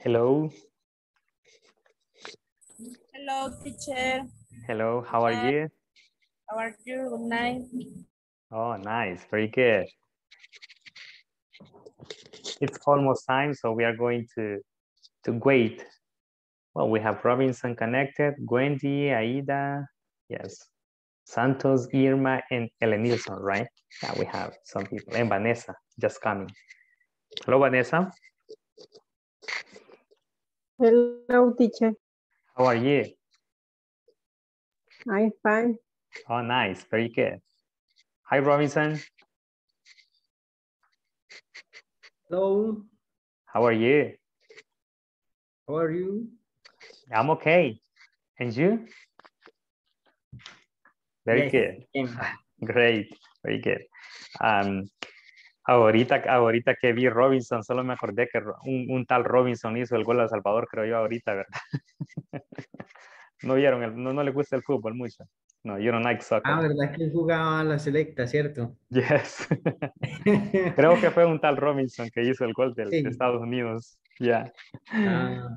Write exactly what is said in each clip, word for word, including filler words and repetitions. Hello. Hello, teacher. Hello, how teacher. are you? How are you? Good night. Oh, nice. Very good. It's almost time, so we are going to, to wait. Well, we have Robinson connected, Wendy, Aida, yes. Santos, Irma, and Ellen Nilsson, right? Yeah, we have some people. And Vanessa, just coming. Hello, Vanessa. Hello, teacher. How are you? I'm fine. Oh, nice. Very good. Hi, Robinson. Hello. How are you? How are you? I'm okay. And you? Very yes. good. Yeah. Great. Very good. Um, Ahorita, ahorita que vi Robinson, solo me acordé que un, un tal Robinson hizo el gol a El Salvador, creo yo, ahorita, ¿verdad? No vieron, el, no, no le gusta el fútbol mucho. No, you don't like soccer. Ah, ¿verdad? Que él jugaba a la selecta, ¿cierto? Yes. Creo que fue un tal Robinson que hizo el gol del, sí. de Estados Unidos. Yeah. Ah.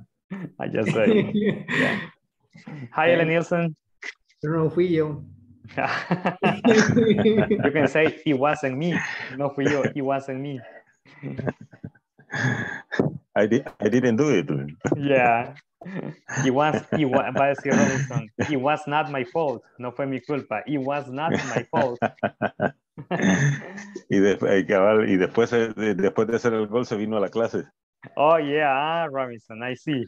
I just said. Yeah. Hi, Ellen Nielsen. No fui yo. You can say it wasn't me. No, for you, it wasn't me. I did. I didn't do it. Yeah, it was. It was. By C. Robinson. It was not my fault. No fue mi culpa. It was not my fault. Y después, cabal, y después, después de hacer el gol, se vino a la clase. Oh yeah, Robinson. I see.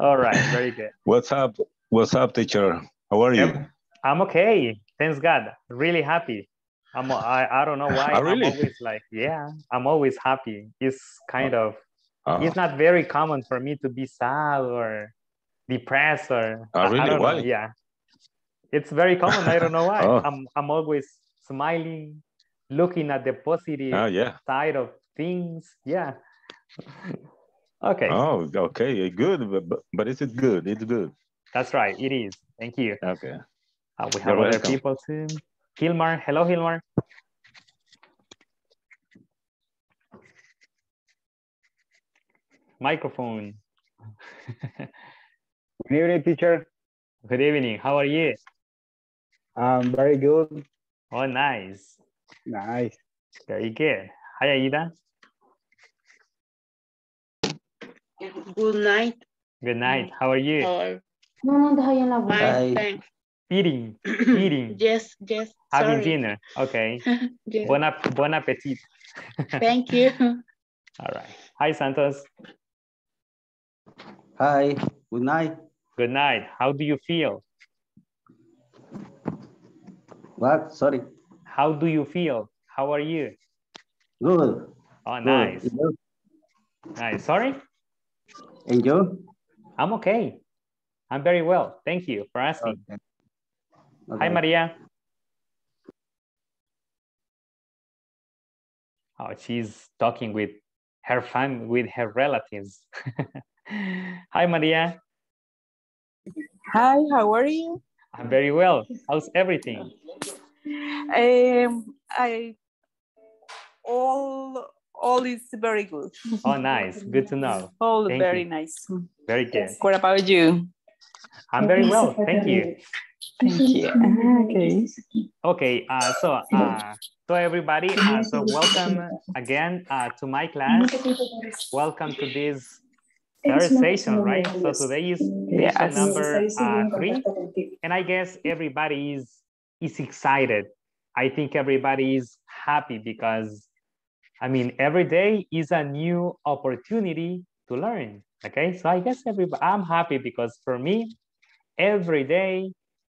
All right. Very good. What's up? What's up, teacher? How are you? I'm okay. Thanks God. Really happy. I'm I, I don't know why. Oh, really? I'm always like, yeah, I'm always happy. It's kind of oh. it's not very common for me to be sad or depressed or oh, really? I don't why? Know. Yeah. It's very common. I don't know why. oh. I'm I'm always smiling, looking at the positive oh, yeah. side of things. Yeah. Okay. Oh, okay, good. But but it's good, it's good. That's right, it is. Thank you. Okay. Uh, we have You're other welcome. people too. Hilmar, hello, Hilmar. Microphone. Good evening, teacher. Good evening. How are you? Um, very good. Oh, nice. Nice. Very good. Hi, Aida. Good night. Good night. How are you? Hello. No, no, deja en la boca. Eating, eating. Yes, yes. Having sorry. dinner. Okay. Yes. Bon, ap bon appetit. Thank you. All right. Hi, Santos. Hi. Good night. Good night. How do you feel? What? Sorry. How do you feel? How are you? Good. Oh, nice. Good. Nice. Sorry? And you? I'm okay. I'm very well. Thank you for asking. Okay. Okay. Hi, Maria. Oh, she's talking with her family, with her relatives. Hi, Maria. Hi, how are you? I'm very well. How's everything? Um, I all all is very good. Oh, nice. Good to know. All Thank very you. nice. Very good. What about you? I'm very well, thank you. Thank you. Okay. Okay. Uh, so, uh, so everybody, uh, so welcome again uh, to my class. Welcome to this third session, right? So today is session number uh, three, and I guess everybody is is excited. I think everybody is happy because, I mean, every day is a new opportunity to learn. Okay, so I guess everybody, I'm happy because for me, every day,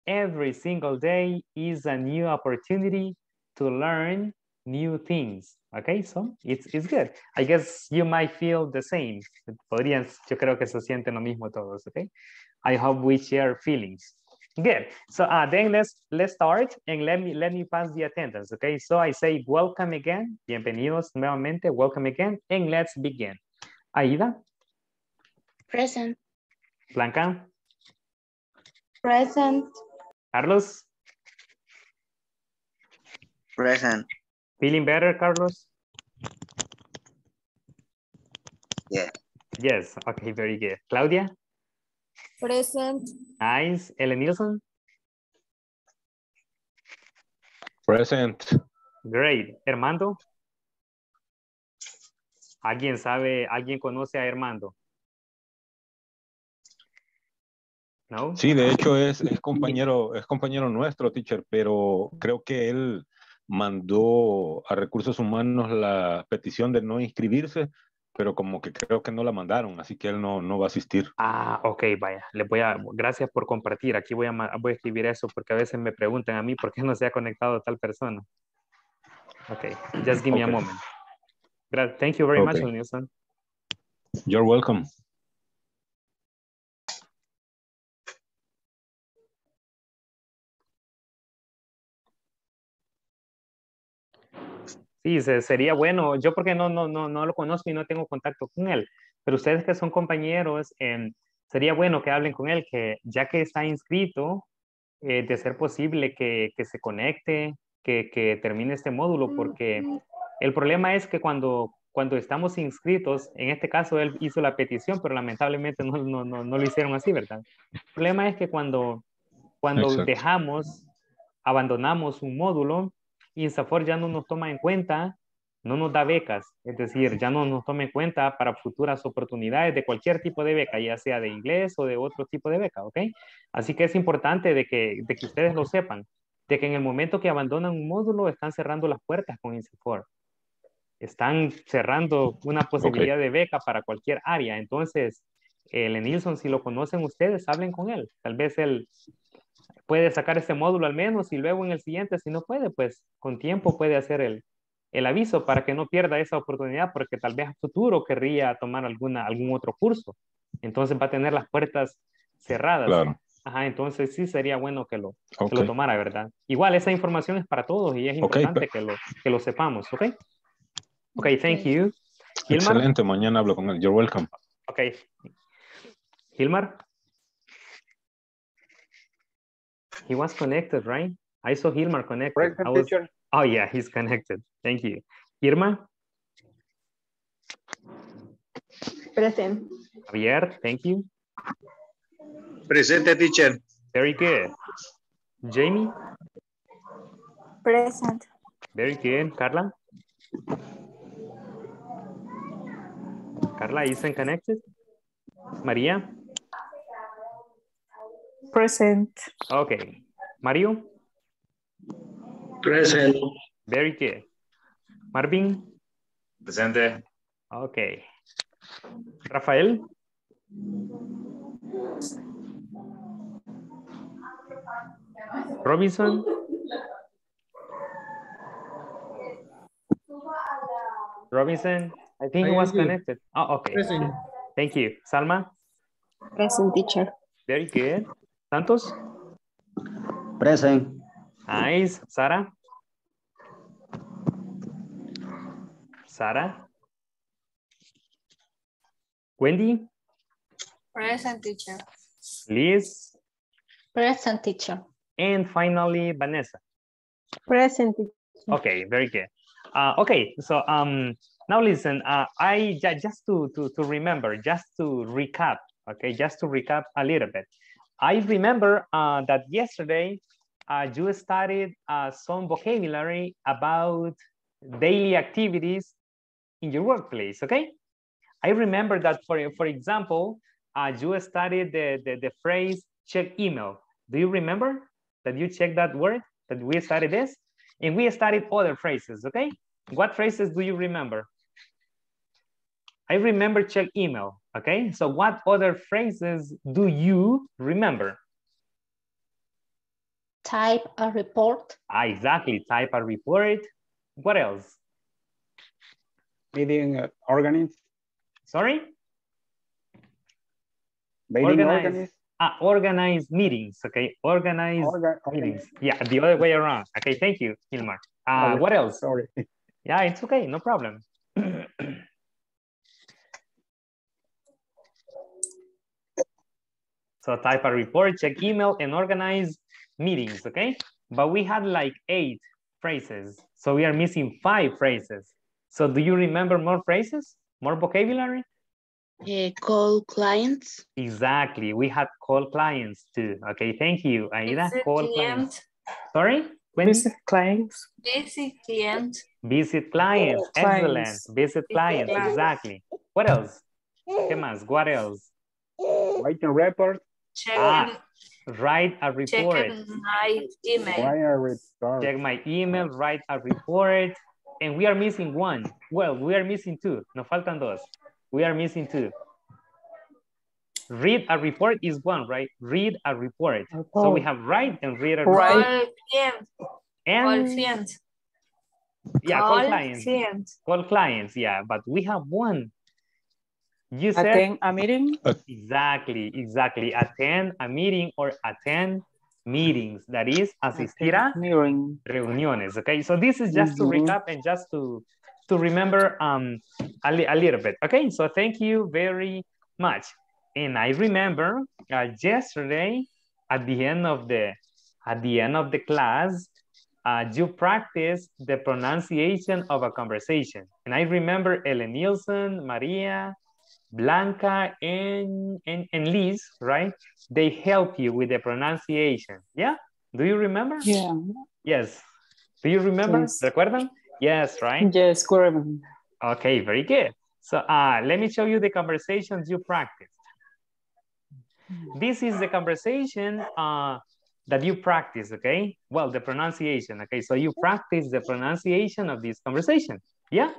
every single day is a new opportunity to learn new things. Okay, so it's, it's good. I guess you might feel the same. Podrían, yo creo que se sienten lo mismo todos, okay? I hope we share feelings. Good, so uh, then let's, let's start and let me, let me pass the attendance, okay? So I say welcome again, bienvenidos nuevamente, welcome again, and let's begin. Aida? Present. Blanca? Present. Carlos? Present. Feeling better, Carlos? Yeah. Yes. Okay. Very good. Claudia? Present. Nice. Ellen Nielsen? Present. Great. Armando? ¿Alguien sabe, alguien conoce a Armando? ¿No? Sí, de hecho es, es, compañero, es compañero nuestro, teacher, pero creo que él mandó a Recursos Humanos la petición de no inscribirse, pero como que creo que no la mandaron, así que él no, no va a asistir. Ah, ok, vaya. Le voy a, gracias por compartir. Aquí voy a, voy a escribir eso porque a veces me preguntan a mí por qué no se ha conectado tal persona. Ok, just give me okay. a moment. Thank you very okay. much, Nielsen. You're welcome. Sí, sería bueno, yo porque no, no, no, no lo conozco y no tengo contacto con él, pero ustedes que son compañeros, eh, sería bueno que hablen con él, que ya que está inscrito, eh, de ser posible que, que se conecte, que, que termine este módulo, porque el problema es que cuando, cuando estamos inscritos, en este caso él hizo la petición, pero lamentablemente no, no, no, no lo hicieron así, ¿verdad? El problema es que cuando, cuando Exacto. dejamos, abandonamos un módulo, Insafor ya no nos toma en cuenta, no nos da becas, es decir, ya no nos toma en cuenta para futuras oportunidades de cualquier tipo de beca, ya sea de inglés o de otro tipo de beca, ¿ok? Así que es importante de que, de que ustedes lo sepan, de que en el momento que abandonan un módulo están cerrando las puertas con Insafor, están cerrando una posibilidad okay. de beca para cualquier área. Entonces, el Enilson, si lo conocen ustedes, hablen con él, tal vez él puede sacar ese módulo al menos y luego en el siguiente, si no puede, pues con tiempo puede hacer el, el aviso para que no pierda esa oportunidad, porque tal vez a futuro querría tomar alguna, algún otro curso. Entonces va a tener las puertas cerradas. Claro. Ajá, entonces sí sería bueno que lo, okay. que lo tomara, ¿verdad? Igual, esa información es para todos y es importante okay. que, lo, que lo sepamos, ¿ok? Ok, thank you. Gilmar. Excelente, mañana hablo con él. You're welcome. Ok. Gilmar. He was connected, right? I saw Hilmar connected. Present, I was... teacher. Oh, yeah, he's connected. Thank you. Irma? Present. Javier, thank you. Present, teacher. Very good. Jamie? Present. Very good. Carla? Carla isn't connected. Maria? Present. Okay. Mario? Present. Very good. Marvin? Presente. Okay. Rafael? Robinson? Robinson? I think he was connected. Oh, okay. Present. Thank you. Salma? Present, teacher. Very good. Santos? Present. Nice. Sara? Sara? Wendy? Present, teacher. Liz? Present, teacher. And finally, Vanessa? Present, teacher. Okay, very good. Uh, okay, so um, now listen, uh, I just to, to, to remember, just to recap, okay, just to recap a little bit. I remember uh, that yesterday uh, you started uh, some vocabulary about daily activities in your workplace, okay? I remember that, for, for example, uh, you started the, the, the phrase check email. Do you remember that you checked that word, that we started this? And we started other phrases, okay? What phrases do you remember? I remember check email, okay? So what other phrases do you remember? Type a report. Ah, exactly, type a report. What else? Meeting uh, organized. Sorry? Organize. Organized. Ah, organize meetings, okay? Organize Orga meetings. Okay. Yeah, the other way around. Okay, thank you, Hilmar. Uh, what else? Sorry. Yeah, it's okay, no problem. So type a report, check email, and organize meetings, okay? But we had like eight phrases, so we are missing five phrases. So do you remember more phrases, more vocabulary? Uh, call clients. Exactly. We had call clients too. Okay, thank you, Aida. Call clients. Sorry? When visit clients. Visit client. Visit clients. Oh, excellent. Clients. Visit clients. Visit exactly. Clients. What else? ¿Qué más? What else? Write a report. Check ah, in, write a report. Check my email. Check my email. Write a report. And we are missing one. Well, we are missing two. Nos faltan dos. We are missing two. Read a report is one, right? Read a report. Okay. So we have write and read a report. Right. And call clients. Yeah, call, call clients. Clients. Call clients, yeah. But we have one. You said attend a meeting. Exactly, exactly. Attend a meeting or attend meetings. That is asistir a meeting. Reuniones. Okay, so this is just mm-hmm. to recap and just to to remember um a, li a little bit. Okay, so thank you very much. And I remember uh, yesterday at the end of the at the end of the class, uh, you practiced the pronunciation of a conversation. And I remember Ellen Nielsen, Maria, Blanca, and, and and Liz, right? They help you with the pronunciation. Yeah. Do you remember? Yeah. Yes. Do you remember? Yes. Recuerdan? Yes, right? Yes, correct. Okay, very good. So uh, let me show you the conversations you practiced. This is the conversation uh, that you practice, okay? Well, the pronunciation, okay? So you practice the pronunciation of this conversation, yeah?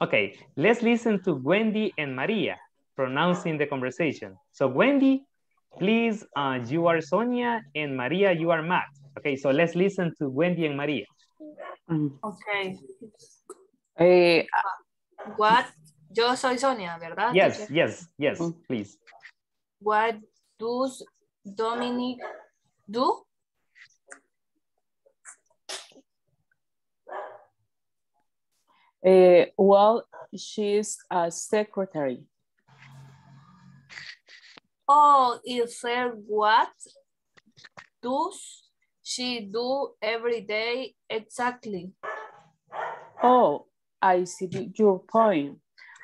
Okay, let's listen to Wendy and Maria pronouncing the conversation. So Wendy, please, uh, you are Sonia, and Maria, you are Matt. Okay, so let's listen to Wendy and Maria. Okay. Hey, uh, what? Yo soy Sonia, ¿verdad? Yes, yes, yes, please. What does Dominic do? Uh, well, she's a secretary. Oh, is there what does she do every day exactly? Oh, I see your point.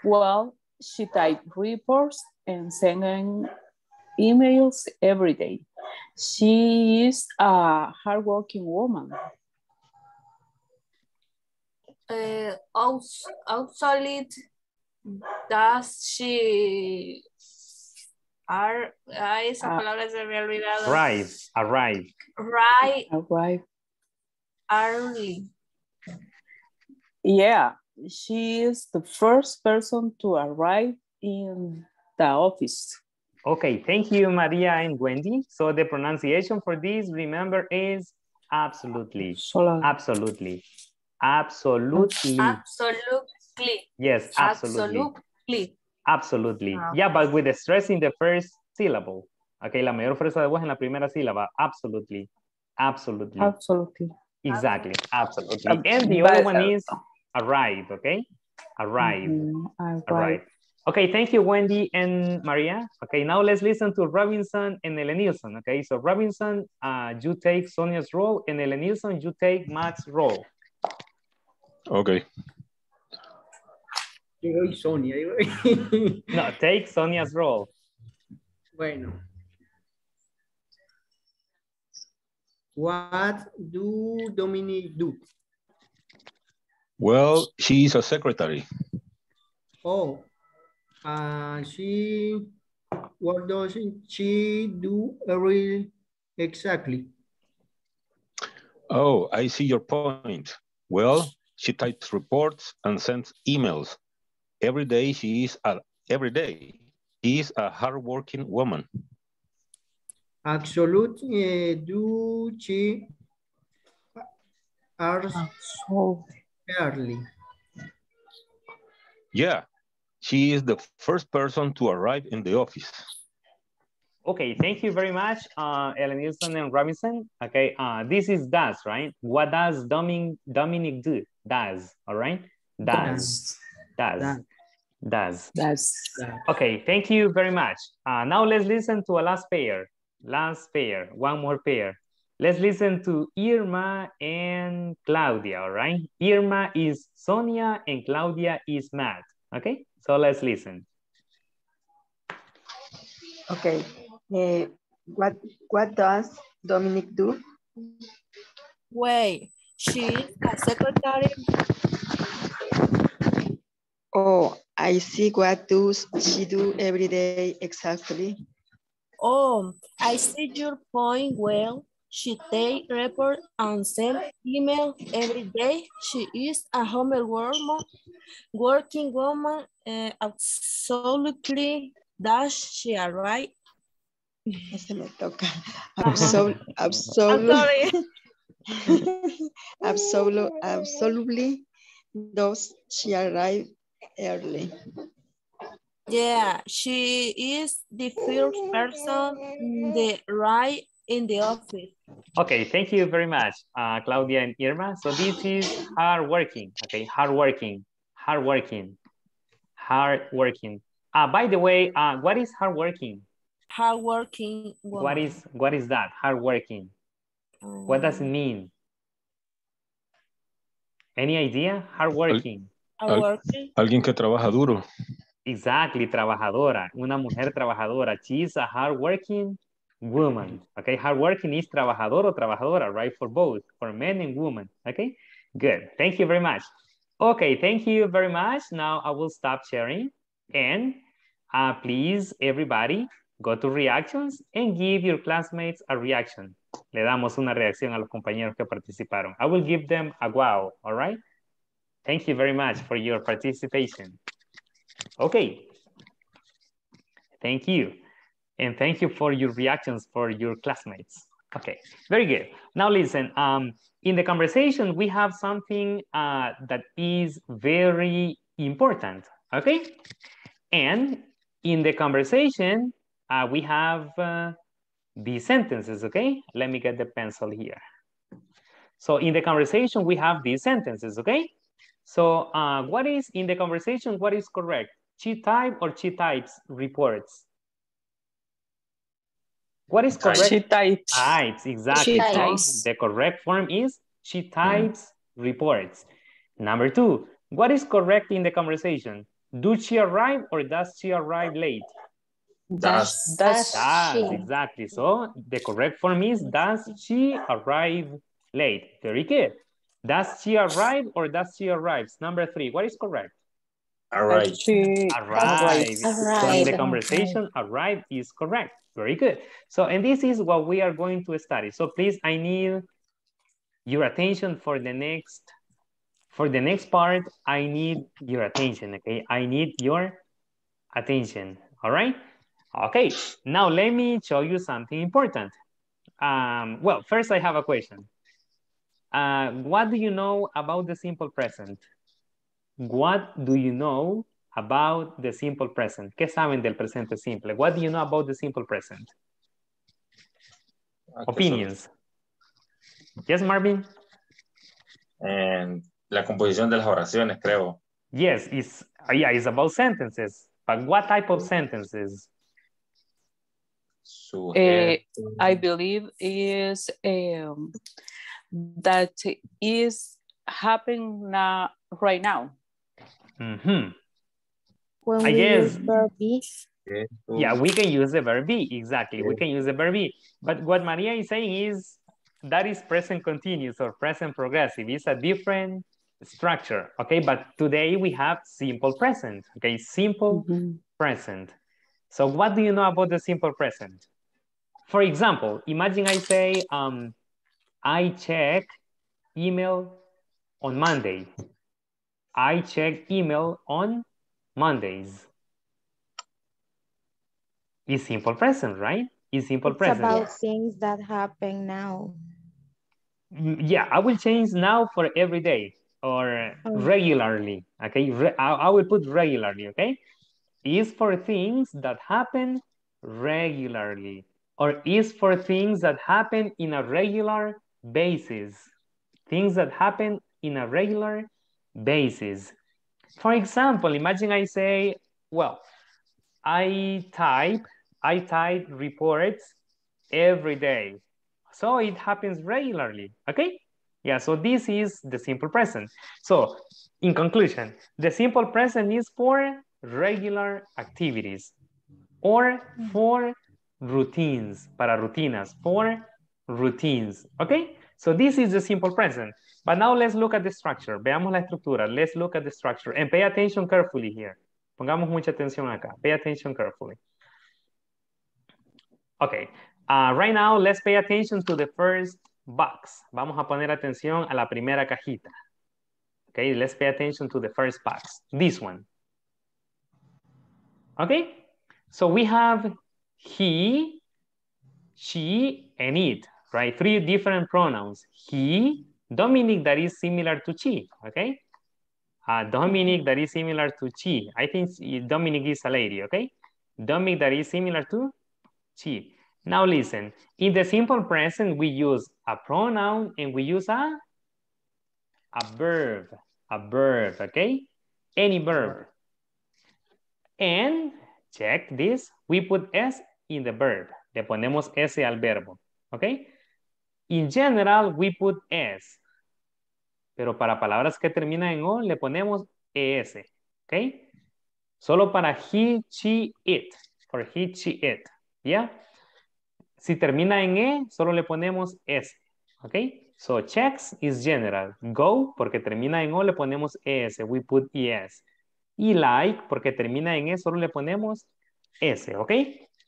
Well, she types reports and sends emails every day. She is a hardworking woman. Uh, outside, does she are ah, esas uh, palabras se me olvidaron. Arrive, arrive. Right. Arrive. Early. Yeah, she is the first person to arrive in the office. Okay, thank you, Maria and Wendy. So the pronunciation for this, remember, is absolutely. Absolutely. Absolutely. Absolutely. Absolutely. Yes, absolutely. Absolutely. Absolutely. Ah. Yeah, but with the stress in the first syllable. Okay, la mayor fuerza de voz en la primera sílaba. Absolutely. Absolutely. Absolutely. Exactly. Absolutely. Absolutely. And the but, other one is arrive, okay? Arrive. Mm, arrive. Arrive. Okay, thank you, Wendy and Maria. Okay, now let's listen to Robinson and Ellen Nielsen. Okay, so Robinson, uh, you take Sonia's role, and Ellen Nielsen, you take Matt's role. Okay. Sonia. No, take Sonia's role. Bueno. What do Dominique do? Well, she is a secretary. Oh, uh, she, what does she do every, exactly? Oh, I see your point. Well, she types reports and sends emails. Every day she is a, every day she is a hardworking woman. Absolutely, uh, do she are so early? Yeah, she is the first person to arrive in the office. Okay, thank you very much, uh, Ellen Nielsen and Robinson. Okay, uh, this is does, right? What does Dominic, Dominic do? Does, all right? Does. Does. Does. Does. Does. Okay, thank you very much. Uh, now let's listen to a last pair. Last pair, one more pair. Let's listen to Irma and Claudia, all right? Irma is Sonia and Claudia is Matt, okay? So let's listen. Okay. Uh, what what does Dominique do? Wait, she's a secretary. Oh, I see. What does she do every day exactly? Oh, I see your point. Well, she takes reports and sends email every day. She is a homework woman, working woman. Uh, absolutely. Does she arrive? Se me toca. Absol absol absol absolutely. Does she arrive early? Yeah, she is the first person in the right in the office. Okay, thank you very much, uh, Claudia and Irma. So this is hard working. Okay, hard working, hard working, hard working. Uh, by the way, uh, what is hard working? Hard working. Woman. What is what is that? Hard working. Um, what does it mean? Any idea? Hard working. Hard working. Alguien que trabaja duro. Exactly, trabajadora, una mujer trabajadora. She is a hardworking woman. Okay, hardworking is trabajador o trabajadora, right? For both, for men and women. Okay, good. Thank you very much. Okay, thank you very much. Now I will stop sharing. And uh, please, everybody, go to reactions and give your classmates a reaction. Le damos una reacción a los compañeros que participaron. I will give them a wow, all right? Thank you very much for your participation. Okay, thank you. And thank you for your reactions for your classmates. Okay, very good. Now listen, um, in the conversation, we have something uh, that is very important, okay? And in the conversation, uh, we have uh, these sentences, okay? Let me get the pencil here. So in the conversation, we have these sentences, okay? So uh, what is in the conversation, what is correct? She type or she types reports? What is correct? She types. Types, exactly. She types. The correct form is she types mm. reports. Number two, what is correct in the conversation? Does she arrive or does she arrive late? Does, does, does she. Exactly. So the correct form is does she arrive late? Very good. Does she arrive or does she arrives? Number three, what is correct? Arrive. Arrive. So the conversation, arrive is correct. Very good. So, and this is what we are going to study. So please, I need your attention for the next, for the next part, I need your attention, okay? I need your attention, all right? Okay, now let me show you something important. Um, well, first I have a question. Uh, what do you know about the simple present? What do you know about the simple present? ¿Qué saben del presente simple? What do you know about the simple present? Okay, opinions. So... Yes, Marvin? And la composición de las oraciones, creo. Yes, it's, yeah, it's about sentences. But what type of sentences? So, uh, I believe is... Um... that is happening uh, right now. Mm-hmm. When I we guess, use verb be. Yeah, we can use the verb be, exactly. Yeah. We can use the verb be. But what Maria is saying is that is present continuous or present progressive. It's a different structure, okay? But today we have simple present, okay? Simple mm-hmm. present. So what do you know about the simple present? For example, imagine I say, um, I check email on Monday. I check email on Mondays. It's simple present, right? It's simple it's present. It's about things that happen now. Yeah, I will change now for every day or okay. regularly. Okay, Re I, I will put regularly, okay? It's for things that happen regularly or is for things that happen in a regular basis, things that happen in a regular basis. For example, imagine I say, well, I type, I type reports every day. So it happens regularly, okay? Yeah, so this is the simple present. So in conclusion, the simple present is for regular activities or for routines, para rutinas, for routines, okay? So this is the simple present. But now let's look at the structure. Veamos la estructura. Let's look at the structure. And pay attention carefully here. Pongamos mucha atención acá. Pay attention carefully. Okay. Uh, right now, let's pay attention to the first box. Vamos a poner atención a la primera cajita. Okay, let's pay attention to the first box. This one. Okay. So we have he, she, and it. Right? Three different pronouns. He, Dominic, that is similar to she. Okay? Uh, Dominic, that is similar to she. I think Dominic is a lady. Okay? Dominic, that is similar to she. Now listen. In the simple present, we use a pronoun and we use a, a verb. A verb. Okay? Any verb. And, check this, we put S in the verb. Le ponemos S al verbo. Okay? In general, we put S. Pero para palabras que terminan en O, le ponemos E S. ¿Ok? Solo para he, she, it. Or he, she, it. ¿Ya? Si termina en E, solo le ponemos S. ¿Ok? So, checks is general. Go, porque termina en O, le ponemos E S. We put E S. Y like, porque termina en E, solo le ponemos S. ¿Ok?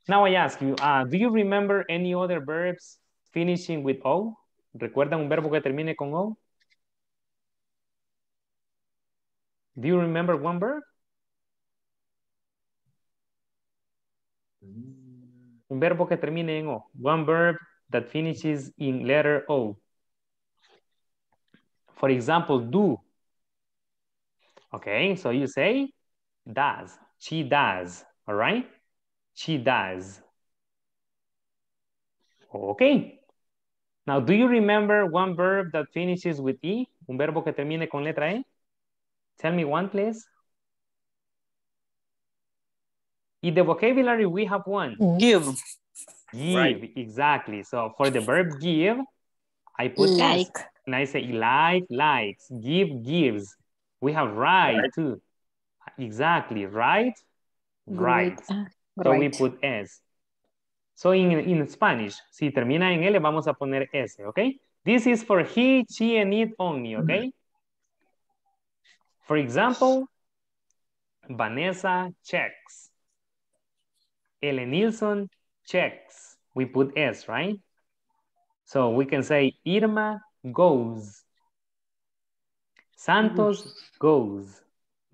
Now I ask you, uh, do you remember any other verbs finishing with O? ¿Recuerdan un verbo que termine con O? Do you remember one verb? Un verbo que termine en O. One verb that finishes in letter O. For example, do. Okay, so you say does. She does. All right? She does. Okay. Now, do you remember one verb that finishes with E? Un verbo que termine con letra E? Tell me one, please. In the vocabulary, we have one. Give. Give, right. Exactly. So, for the verb give, I put like. S. And I say like, likes. Give, gives. We have right, right. too. Exactly. Right, right. right. So right. we put S. So in, in Spanish, si termina en L, vamos a poner S, okay? This is for he, she, and it only, okay? Mm-hmm. For example, Vanessa checks. Ellen Nilsson checks. We put S, right? So we can say Irma goes. Santos mm-hmm. goes.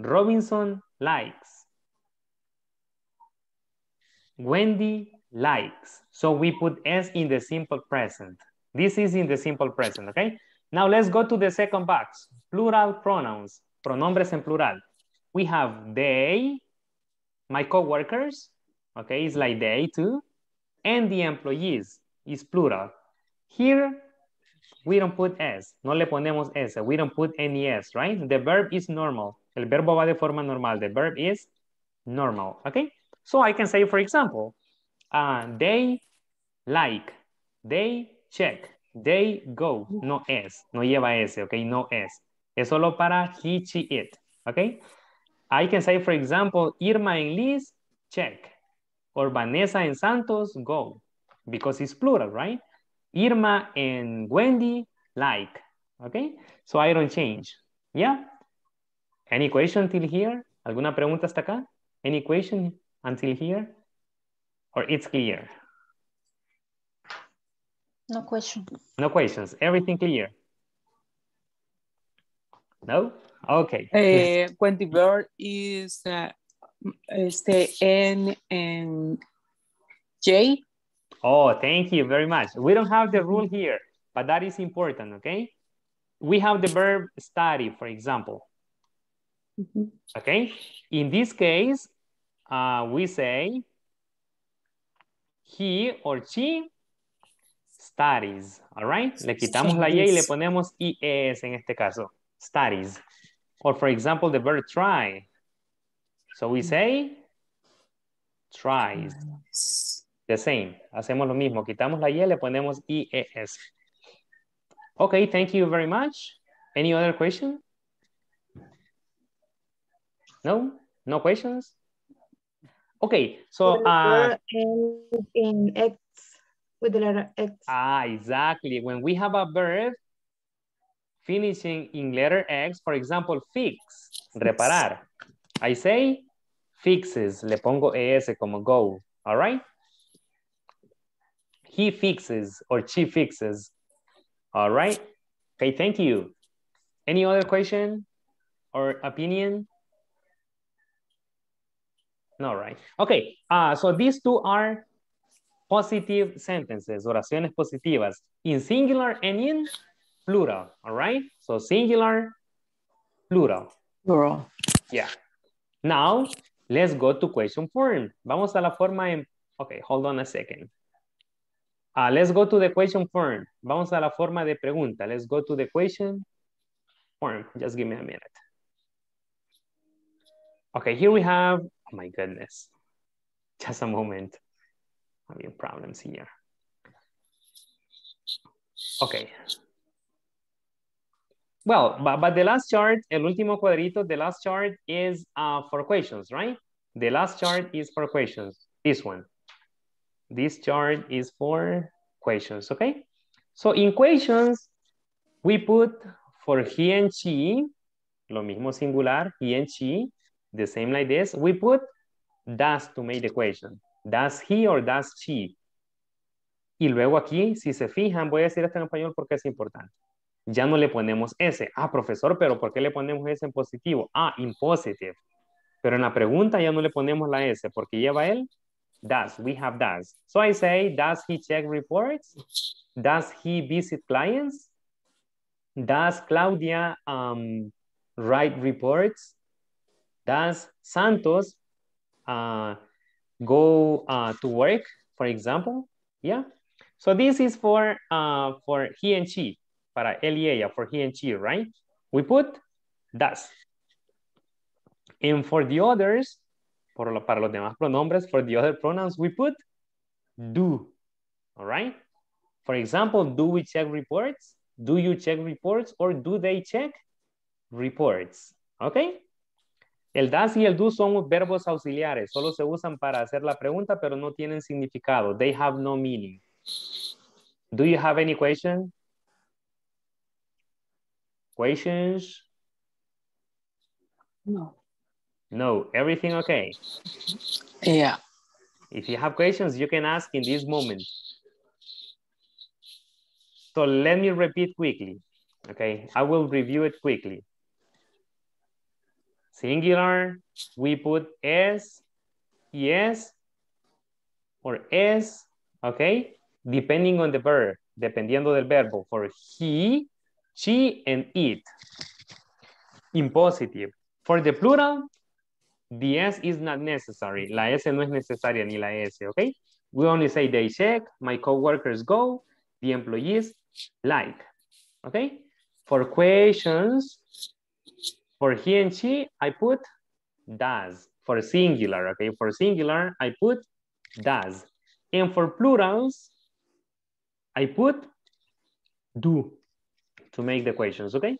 Robinson likes. Wendy likes. So we put S in the simple present. This is in the simple present, okay? Now let's go to the second box. Plural pronouns. Pronombres en plural. We have they, my co-workers. Okay, it's like they too. And the employees is plural. Here, we don't put S. No le ponemos S. We don't put any S, right? The verb is normal. El verbo va de forma normal. The verb is normal, okay? So I can say, for example, uh, they like, they check, they go. No S, no lleva S, okay? No S. Es solo para he, she, it, okay? I can say, for example, Irma and Liz check, or Vanessa and Santos go, because it's plural, right? Irma and Wendy like, okay? So I don't change, yeah? Any question till here? ¿Alguna pregunta hasta acá? Any question? Until here, or it's clear? No question. No questions. Everything clear? No? Okay. Uh, when the verb is uh, is the N and J? Oh, thank you very much. We don't have the rule here, but that is important, okay? We have the verb study, for example. Mm-hmm. Okay? In this case, Uh, we say he or she studies, all right? Le quitamos la Y y le ponemos I E S en este caso, studies. Or for example, the verb try. So we say tries. The same, hacemos lo mismo, quitamos la Y y le ponemos I E S. Okay, thank you very much. Any other question? No? No questions? Okay, so uh, in, in X, with the letter X. Ah, exactly. When we have a verb finishing in letter X, for example, fix, reparar. I say fixes, le pongo es como go, all right? He fixes or she fixes, all right? Okay, thank you. Any other question or opinion? No, right? Okay, uh, so these two are positive sentences, oraciones positivas, in singular and in plural, all right? So singular, plural. Plural. Yeah. Now, let's go to question form. Vamos a la forma en... Okay, hold on a second. Uh, let's go to the question form. Vamos a la forma de pregunta. Let's go to the question form. Just give me a minute. Okay, here we have... Oh my goodness. Just a moment. Having problems here. Okay. Well, but, but the last chart, el último cuadrito, the last chart is uh, for questions, right? The last chart is for questions. This one. This chart is for questions, okay? So in questions, we put for he and she, lo mismo singular, he and she, the same like this. We put does to make the question. Does he or does she? Y luego aquí, si se fijan, voy a decir esto en español porque es importante. Ya no le ponemos ese. Ah, profesor, pero ¿por qué le ponemos ese en positivo? Ah, in positive. Pero en la pregunta ya no le ponemos la S porque lleva el does. We have does. So I say, does he check reports? Does he visit clients? Does Claudia um, write reports? Does Santos uh, go uh, to work, for example? Yeah. So this is for, uh, for he and she, para él y ella, for he and she, right? We put does. And for the others, por lo, para los demás pronombres, for the other pronouns, we put do, all right? For example, do we check reports? Do you check reports? Or do they check reports, okay? El does y el do son verbos auxiliares. Solo se usan para hacer la pregunta, pero no tienen significado. They have no meaning. Do you have any question? Questions? No. No. Everything okay? Yeah. If you have questions, you can ask in this moment. So let me repeat quickly. Okay. I will review it quickly. Singular, we put S, yes, or S, okay? Depending on the verb, dependiendo del verbo, for he, she, and it. In positive. For the plural, the S is not necessary. La S no es necesaria, ni la S, okay? We only say they check, my coworkers go, the employees like, okay? For questions, for he and she, I put does. For singular, okay? For singular, I put does. And for plurals, I put do to make the questions, okay?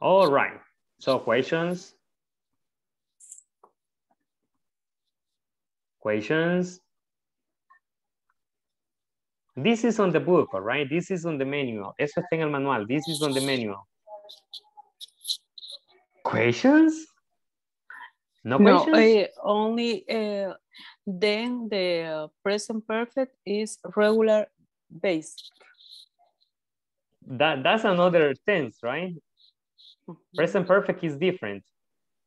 All right. So questions? Questions? This is on the book, all right? This is on the manual. Eso está en el manual. This is on the manual. Questions? No questions? No, uh, only uh, then the present perfect is regular based. That, that's another tense, right? Mm-hmm. Present perfect is different.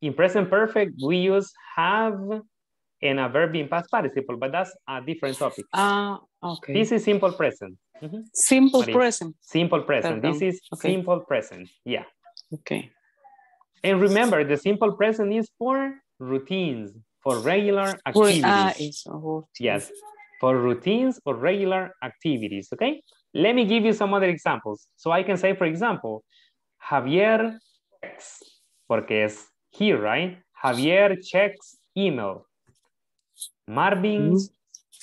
In present perfect, we use have and a verb in past participle, but that's a different topic. Ah, uh, okay. This is simple present. Mm-hmm. Simple what present. Is? Simple present. Pardon. This is okay. Simple present. Yeah. Okay. And remember, the simple present is for routines, for regular activities. Uh, it's yes, for routines or regular activities, okay? Let me give you some other examples. So I can say, for example, Javier checks, porque es he, right? Javier checks email. Marvin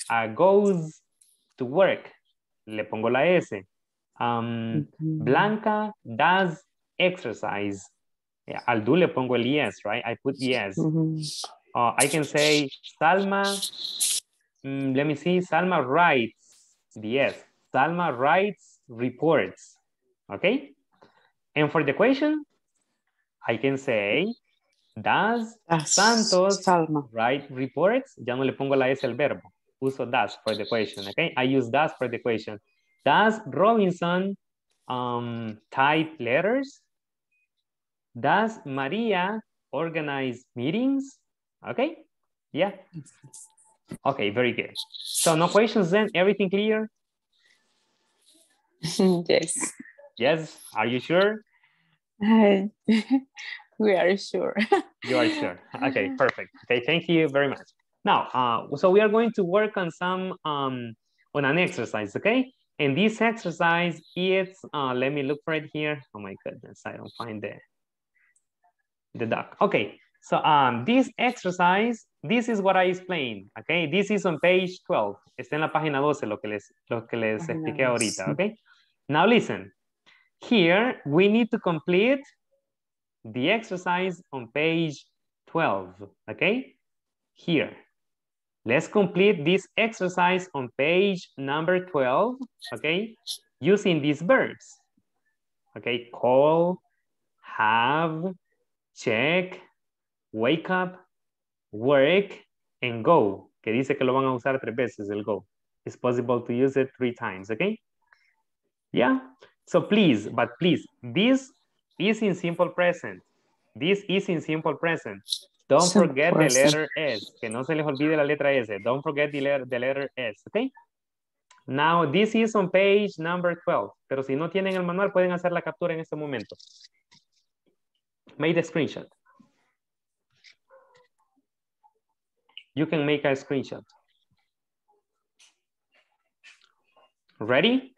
uh, goes to work. Le pongo la S. Um, Blanca does exercise. Yeah, I'll do le pongo el yes, right? I put yes. Mm-hmm. Uh, I can say Salma, mm, let me see, Salma writes, yes, Salma writes reports, okay? And for the question, I can say, does Santos Salma write reports? Ya no le pongo la S al verbo, uso does for the question, okay? I use does for the question. Does Robinson um, type letters? Does Maria organize meetings? Okay, yeah. Okay, very good. So no questions then, everything clear? Yes. Yes, are you sure? Uh, we are sure. You are sure, okay, perfect. Okay, thank you very much. Now, uh, so we are going to work on some, um, on an exercise, okay? And this exercise is, uh, let me look right here. Oh my goodness, I don't find the, the doc, okay. So um, this exercise, this is what I explained, okay? This is on page twelve. Está en la página doce lo que les, lo que les expliqué ahorita, okay? Now listen, here we need to complete the exercise on page twelve, okay? Here, let's complete this exercise on page number twelve, okay? Using these verbs, okay? Call, have, check, wake up, work, and go. Que dice que lo van a usar tres veces el go. It's possible to use it three times, okay? Yeah, so please, but please, this is in simple present. This is in simple present. Don't forget the letter S. Que no se les olvide la letra S. Don't forget the letter, the letter S, okay? Now, this is on page number twelve. Pero si no tienen el manual, pueden hacer la captura en este momento. Make the screenshot. You can make a screenshot. Ready?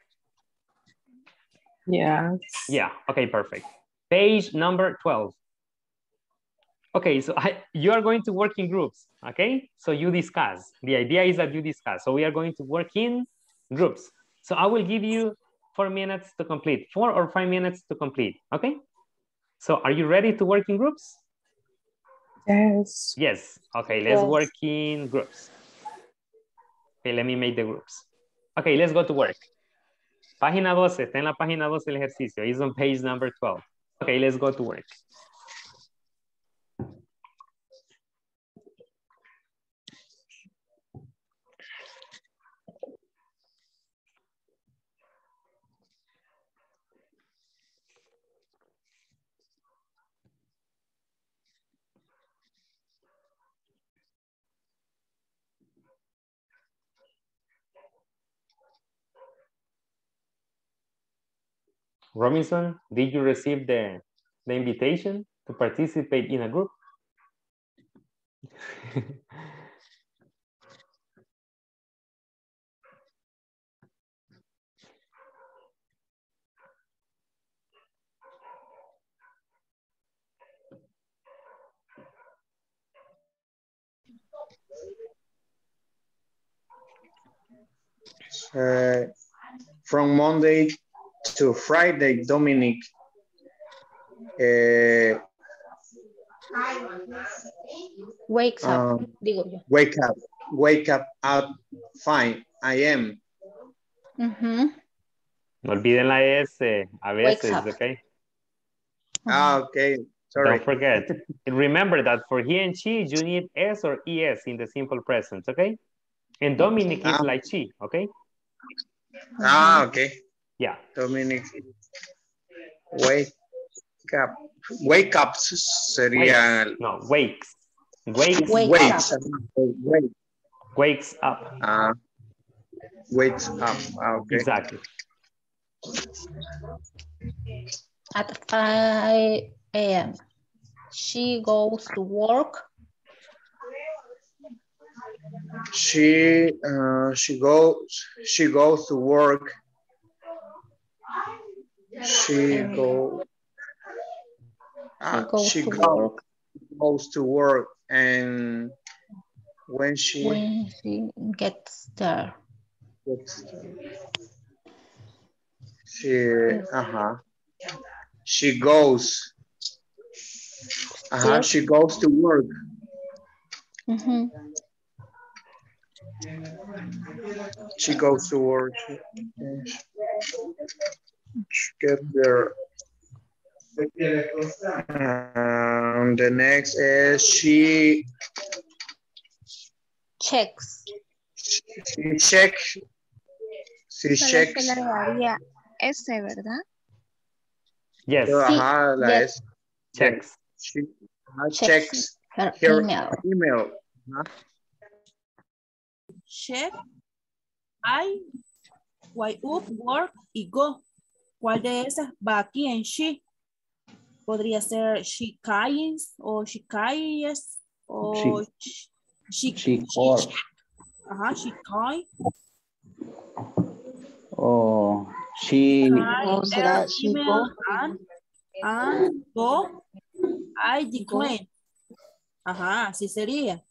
Yes. Yeah, okay, perfect. Page number twelve. Okay, so I, you are going to work in groups, okay? So you discuss. The idea is that you discuss. So we are going to work in groups. So I will give you four minutes to complete, four or five minutes to complete, okay? So are you ready to work in groups? Yes. Yes. Okay, let's yes. work in groups. Okay, let me make the groups. Okay, let's go to work. Página doce, está en la página doce el ejercicio. It's on page number twelve. Okay, let's go to work. Robinson, did you receive the, the invitation to participate in a group? Uh, from Monday to Friday, Dominic. Uh, wake up. Um, wake up. Wake up at five A M Mm-hmm. No olviden la S a veces, okay? Mm-hmm. Ah, okay. Sorry. Don't forget. Remember that for he and she, you need S or E S in the simple present, okay? And Dominic ah. is like she, okay? Ah, okay. Yeah. Dominic, wake up. Wake up sería... Wakes. No, wakes. Wakes. Wakes, wakes up. Wakes, wakes up. Uh, wakes up. Okay. Exactly. At five A M She goes to work. She uh, she goes she goes to work. She go. Uh, she goes, she to, go, work. goes to work, and when she, when she gets there, gets there. she uh huh, she goes. Uh huh. She goes to work. Mm-hmm. She goes to work. She get there. Um, the next is she checks. She checks. She Pero checks. Es que la S, ¿verdad? Yes. So, sí, ajá, la yes. S. Checks. She uh, checks, checks her email. email. Huh? Check. I. Y up, work y go. ¿Cuál de esas va aquí en she? Podría ser she carries o she carries o she she, she, she, she uh-huh, she carries oh she goes she go and, and go I decline ajá así sería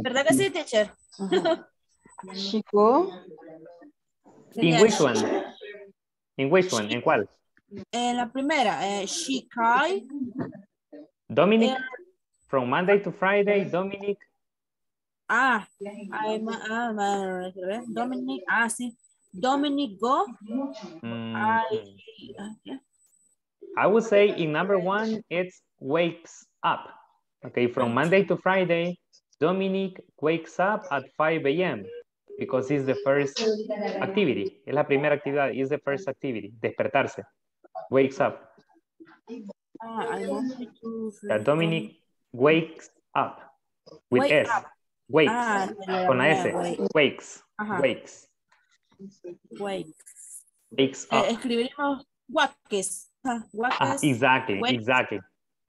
verdad que sí teacher uh-huh. She go in which one in which one en cuál En la primera, eh, she cried. Dominic, eh, from Monday to Friday, Dominic. Ah, I'm, I'm, I'm, Dominic, ah, sí. Dominic, go. Mm. I, yeah. I would say in number one, it's wakes up. Okay, from Monday to Friday, Dominic wakes up at five A M because it's the first activity. Es la primera actividad, it's the first activity, despertarse. Wakes up. Ah, I wanted to... That Dominic wakes up with wake S. Up. Wakes. Ah, yeah, con yeah, S. Yeah, wakes. Ajá. Wakes. Wakes. Wakes up. Eh, escribiremos wakes. Ah, wakes. Ah, exactly, wakes. Exactly.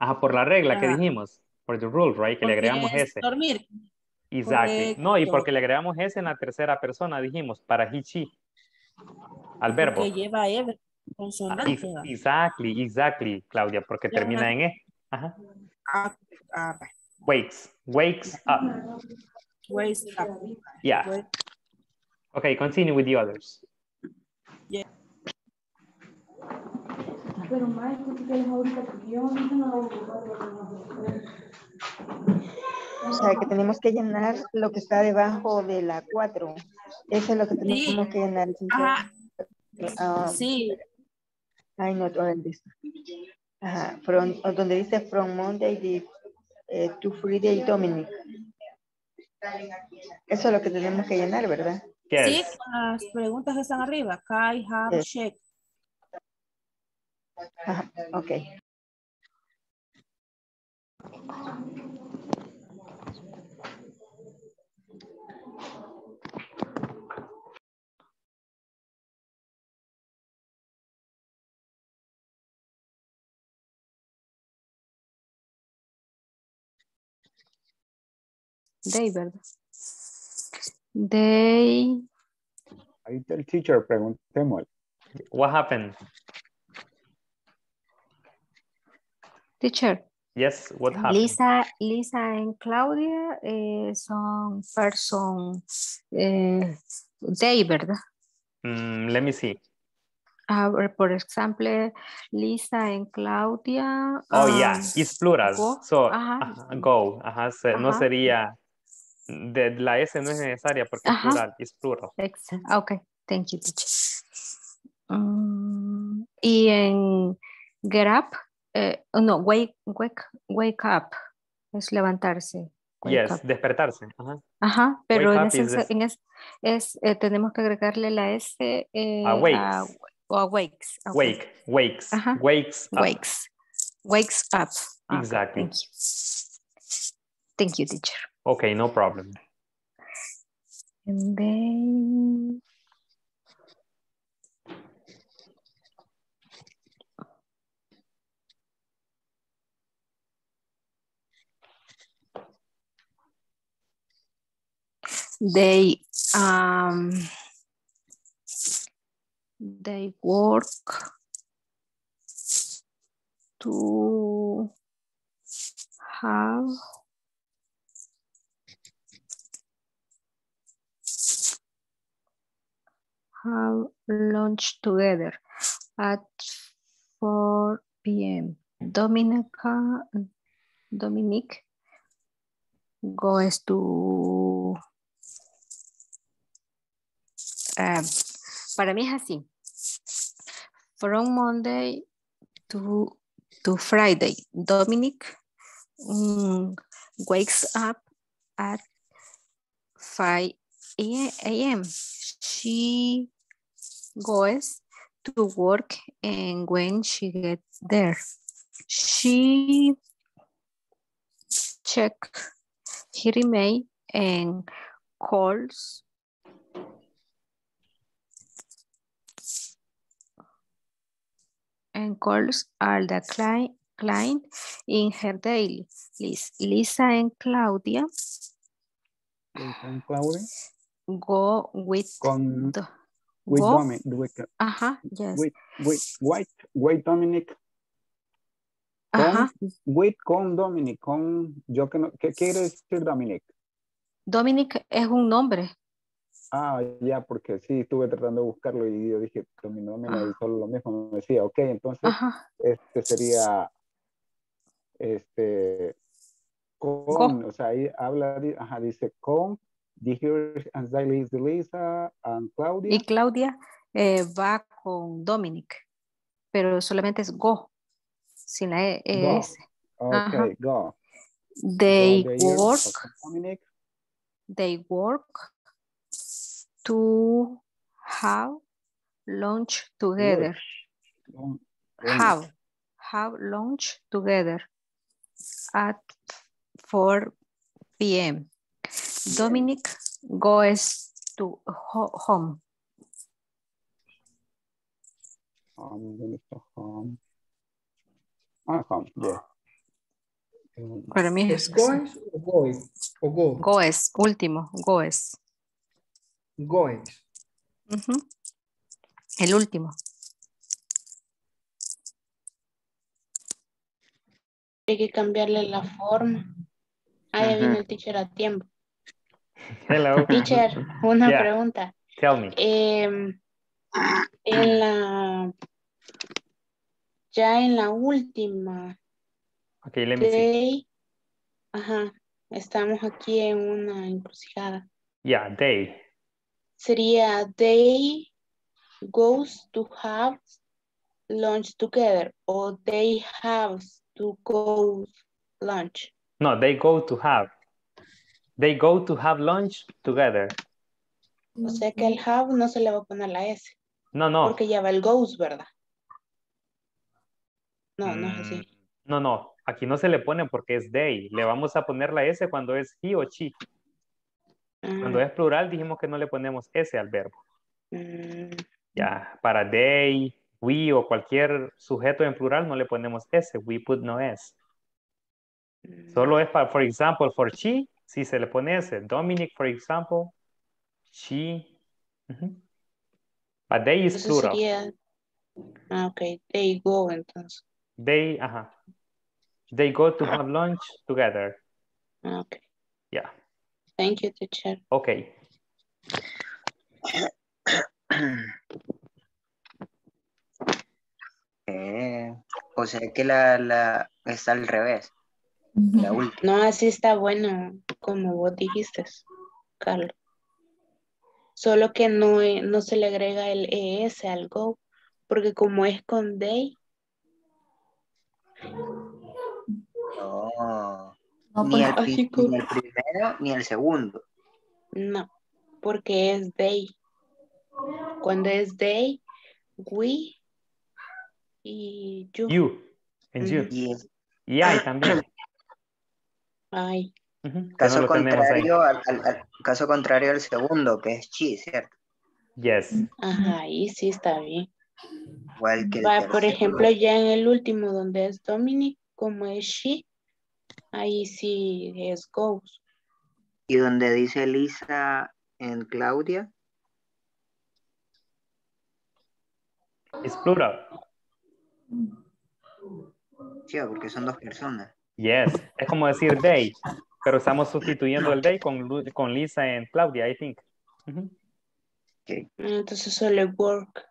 Ajá, por la regla ajá. Que dijimos. For the rule, right? Que porque le agregamos S. Dormir. Exactly. Correcto. No, y porque le agregamos S en la tercera persona, dijimos, para he, she. Al verbo. Que lleva E. Consonante. Exactly, exactly, Claudia, porque ajá. Termina en E. Ajá. Ah, ah. Wakes, wakes up. Wakes up. Yeah. Wake. Okay, continue with the others. Yeah. O sea, que tenemos que llenar lo que está debajo de la cuatro. Eso es lo que tenemos sí. Que llenar. Ajá. Uh, sí. I not on this. Ajá, from, donde dice from Monday the, eh, to Friday Dominic. Eso es lo que tenemos que llenar, ¿verdad? Yes. Sí, las preguntas que están arriba. I have yes. Checked. Ajá, ok. They, ¿verdad? They. Ahí está el teacher, preguntémosle. What happened? Teacher. Yes, what happened? Lisa, Lisa and Claudia eh, son person eh, they, ¿verdad? Mm, let me see. Uh, por ejemplo, Lisa and Claudia. Oh, um, yeah, it's plural. Go. So, ajá. Uh, go. Ajá, se, ajá. No sería... De, la S no es necesaria porque ajá. Es plural, es plural. Excellent. Ok, thank you, teacher. Um, y en get up, eh, no, wake, wake, wake up, es levantarse. Yes, up. Despertarse. Ajá, ajá pero wake en ese, is en ese, es, eh, tenemos que agregarle la S eh, a wakes. A, o a wakes. A wake, wakes, ajá. Wakes up. Wakes, wakes up. Exactly. Okay, thank you. Thank you, teacher. Okay, no problem. And then... They, um, they work to have have lunch together at four P M Dominica, Dominic goes to... Uh, para mí es así. From Monday to, to Friday, Dominic um, wakes up at five a m She goes to work, and when she gets there, she checks her email and calls and calls all the client, client in her daily list. Lisa and Claudia, Lisa and Claudia go with Con the, with go, Dominic. With, uh-huh, yes. With, with, wait, wait, Dominic. Con, uh-huh. With con Dominic, con, yo que no, ¿qué quiere decir Dominic? Dominic es un nombre. Ah, ya, porque sí, estuve tratando de buscarlo y yo dije, mi nombre me hizo lo mismo, me decía, ok, entonces, ajá, este sería, este, con, con, o sea, ahí habla, ajá, dice con, dije, and Lisa, and Claudia. Y Claudia eh, va con Dominic, pero solamente es go. Sin la E S. Okay, go. They work. They work to have lunch together. Have have lunch together at four p m Dominic goes to home. Home. Uh-huh. Yeah. Para mí es goes o goes o go. Goes, último, goes. Goes. Uh-huh. El último. Hay que cambiarle la forma. Ahí viene el teacher a tiempo. Hello. Teacher, una yeah. pregunta. Tell me. Eh, en la Ya en la última. Ok, let me see. Ajá, estamos aquí en una encrucijada. Yeah, they. Sería they goes to have lunch together. Or they have to go lunch. No, they go to have. They go to have lunch together. O sea que el have no se le va a poner la S. No, no. Porque ya va el goes, ¿verdad? No, no es así. No, no. Aquí no se le pone porque es they. Le vamos a poner la S cuando es he o she. Uh-huh. Cuando es plural dijimos que no le ponemos S al verbo. Uh-huh. Ya, para they, we o cualquier sujeto en plural no le ponemos S. We put no S. Uh-huh. Solo es para, for example, for she, sí se le pone S. Dominic, for example, she. Uh-huh. But they is plural. Sería... Ah, ok. They go entonces. They, uh-huh. They go to have lunch together. Okay. Yeah. Thank you, teacher. Okay. Eh, o sea que la, la está al revés. La última. No, así está bueno, como vos dijiste, Carlos. Solo que no, no se le agrega el E S al go, porque como es con they, no, no ni, el, ni el primero ni el segundo. No, porque es they. Cuando es they, we y you. You, and you. Yes. Y I también. Ay. Uh-huh. Caso, no contrario al, al, al, caso contrario al segundo, que es she, ¿cierto? Yes. Ajá, ahí sí está bien. Igual que va, por ejemplo, ya en el último donde es Dominic, como es she, ahí sí es goes. Y donde dice Lisa en Claudia es plural. Sí, porque son dos personas. Yes, es como decir they, pero estamos sustituyendo el they con, con Lisa en Claudia, I think. Uh-huh. Okay. Entonces solo work.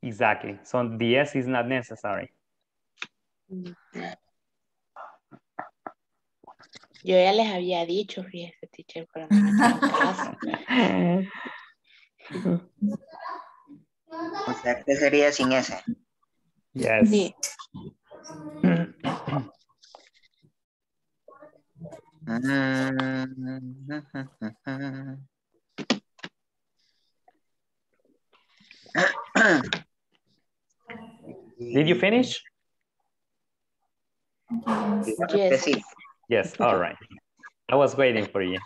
Exactly. So the S is not necessary. Yo ya les había dicho, fíjese, teacher, pero no me hacen caso. O sea, ¿qué sería sin ese? Yes. Sí. Did you finish? Yes. Yes. Yes, all right. I was waiting for you.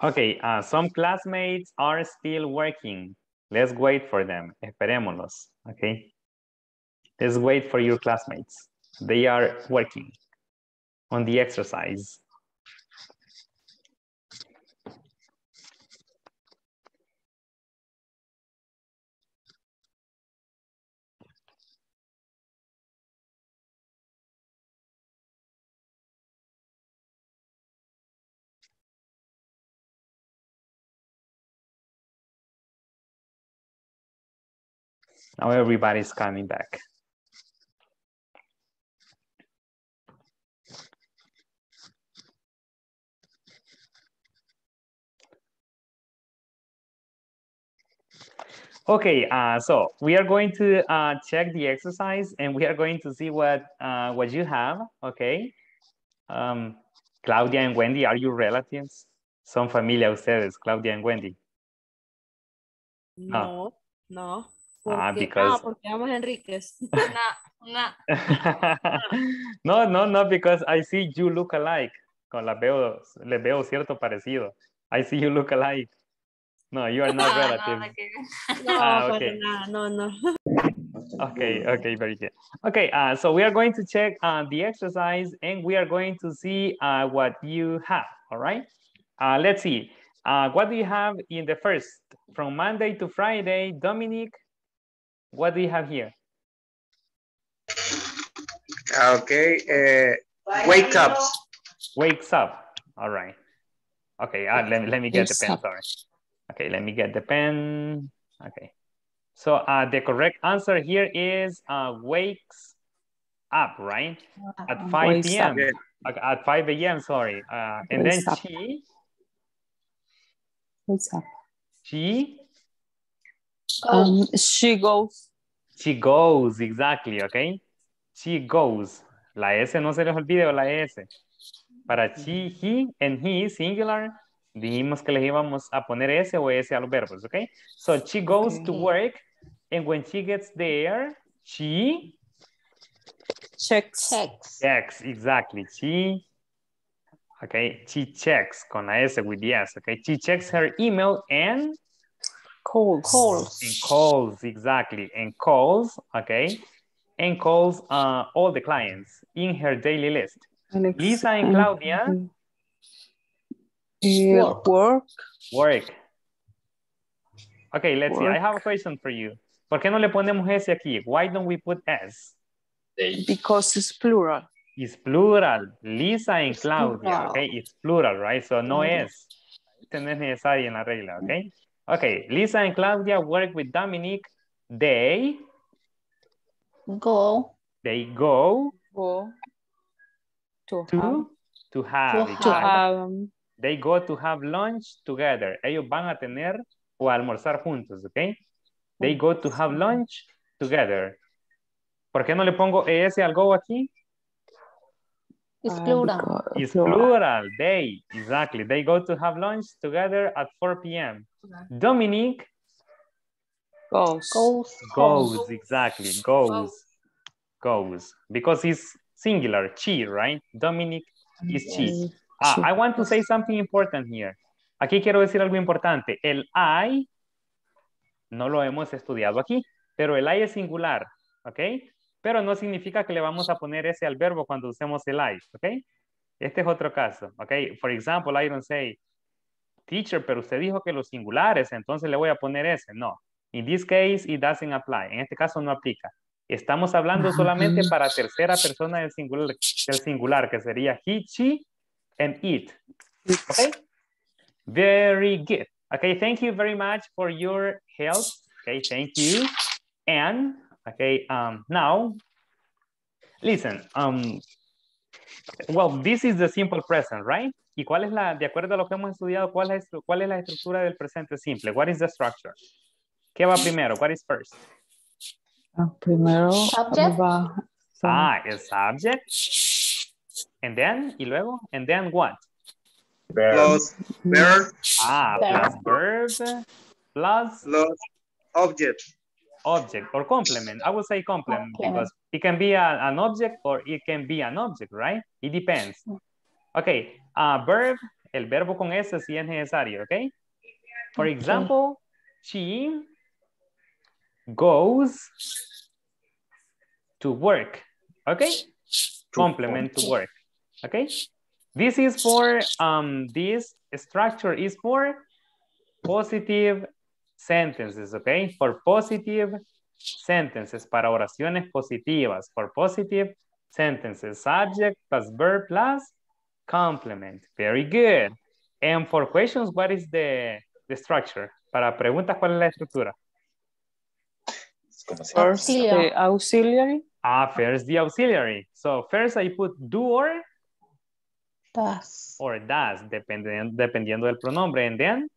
Okay, uh, some classmates are still working. Let's wait for them. Esperémoslos, okay? Let's wait for your classmates. They are working on the exercise. Now everybody's coming back. Okay, uh, so we are going to uh, check the exercise and we are going to see what, uh, what you have, okay? Um, Claudia and Wendy, are you relatives? Son familia ustedes, Claudia and Wendy. No, no. no. Porque, ah, because... No, porque vamos Enriquez. no, no. no, no, no, because I see you look alike. Con la veo, le veo cierto parecido. I see you look alike. No, you are not relative. no, ah, okay. no, no. Okay, okay, very good. Okay, uh, so we are going to check uh, the exercise and we are going to see uh, what you have, all right? Uh, let's see. Uh, what do you have in the first? From Monday to Friday, Dominic, what do you have here? Okay, uh, wake up. Wakes up, all right. Okay, uh, let, let me get wakes the pen, up. sorry. Okay, let me get the pen, okay. So uh, the correct answer here is uh, wakes up, right? At five p m, okay, at five a m, sorry. Uh, and wakes then up. she, wakes up. she, Um, she goes. She goes, exactly, okay? She goes. La S no se les olvide o la S. Para she, he, and he, singular, dijimos que les íbamos a poner S o S a los verbos, okay? So she goes okay. to work, and when she gets there, she... Checks. Checks, checks exactly. She... Okay, she checks, con la S with the S, okay? She checks her email and... Calls. calls and calls exactly and calls okay and calls uh, all the clients in her daily list. Alex, Lisa and Claudia uh, work. work work okay let's work. see I have a question for you. ¿Por qué no le ponemos S aquí? Why don't we put S? Because it's plural. It's plural. Lisa and it's Claudia plural. Okay, it's plural, right? So no mm. S no es necesario en la regla, okay? Okay, Lisa and Claudia work with Dominic. They go. They go. Go. To, to have. To have. To have. They go to have lunch together. Ellos van a tener o almorzar juntos, okay? They go to have lunch together. ¿Por qué no le pongo es al go aquí? It's plural. It's plural. They, exactly. They go to have lunch together at four p m Dominic goes. Goes. Goes, exactly. Goes. Goes. Because it's singular. She, right? Dominic is she. Ah, I want to say something important here. Aquí quiero decir algo importante. El I, no lo hemos estudiado aquí, pero el I es singular, ¿ok? Pero no significa que le vamos a poner ese al verbo cuando usemos el I, ¿ok? Este es otro caso, ¿ok? For example, I don't say, teacher, pero usted dijo que los singulares, entonces le voy a poner ese. No. In this case, it doesn't apply. En este caso no aplica. Estamos hablando solamente para tercera persona del singular, del singular que sería he, she, and it. Okay? Very good. Okay, thank you very much for your help. Okay, thank you. And, okay, um, now, listen. Um, well, this is the simple present, right? ¿Y cuál es la, de acuerdo a lo que hemos estudiado, cuál es, cuál es la estructura del presente simple? What is the structure? ¿Qué va primero? What is first? Uh, primero. Subject. Va, ah, el subject. And then, y luego, and then what? Verb. Plus verb. Ah, verb. Plus verb. Plus. Plus object. Object or complement. I would say complement, okay, because it can be a, an object or it can be an object, right? It depends. Okay. Uh, verb, el verbo con S si es necesario, okay? For example, she goes to work, okay? Complement to work, okay? This is for, um, this structure is for positive sentences, okay? For positive sentences, para oraciones positivas, for positive sentences, subject plus verb plus complement. Very good. And for questions, what is the, the structure? Para preguntas, ¿cuál es la estructura? First, the auxiliary. Ah, first the auxiliary. So first I put do or? Does. Or does, dependiendo, dependiendo del pronombre. And then?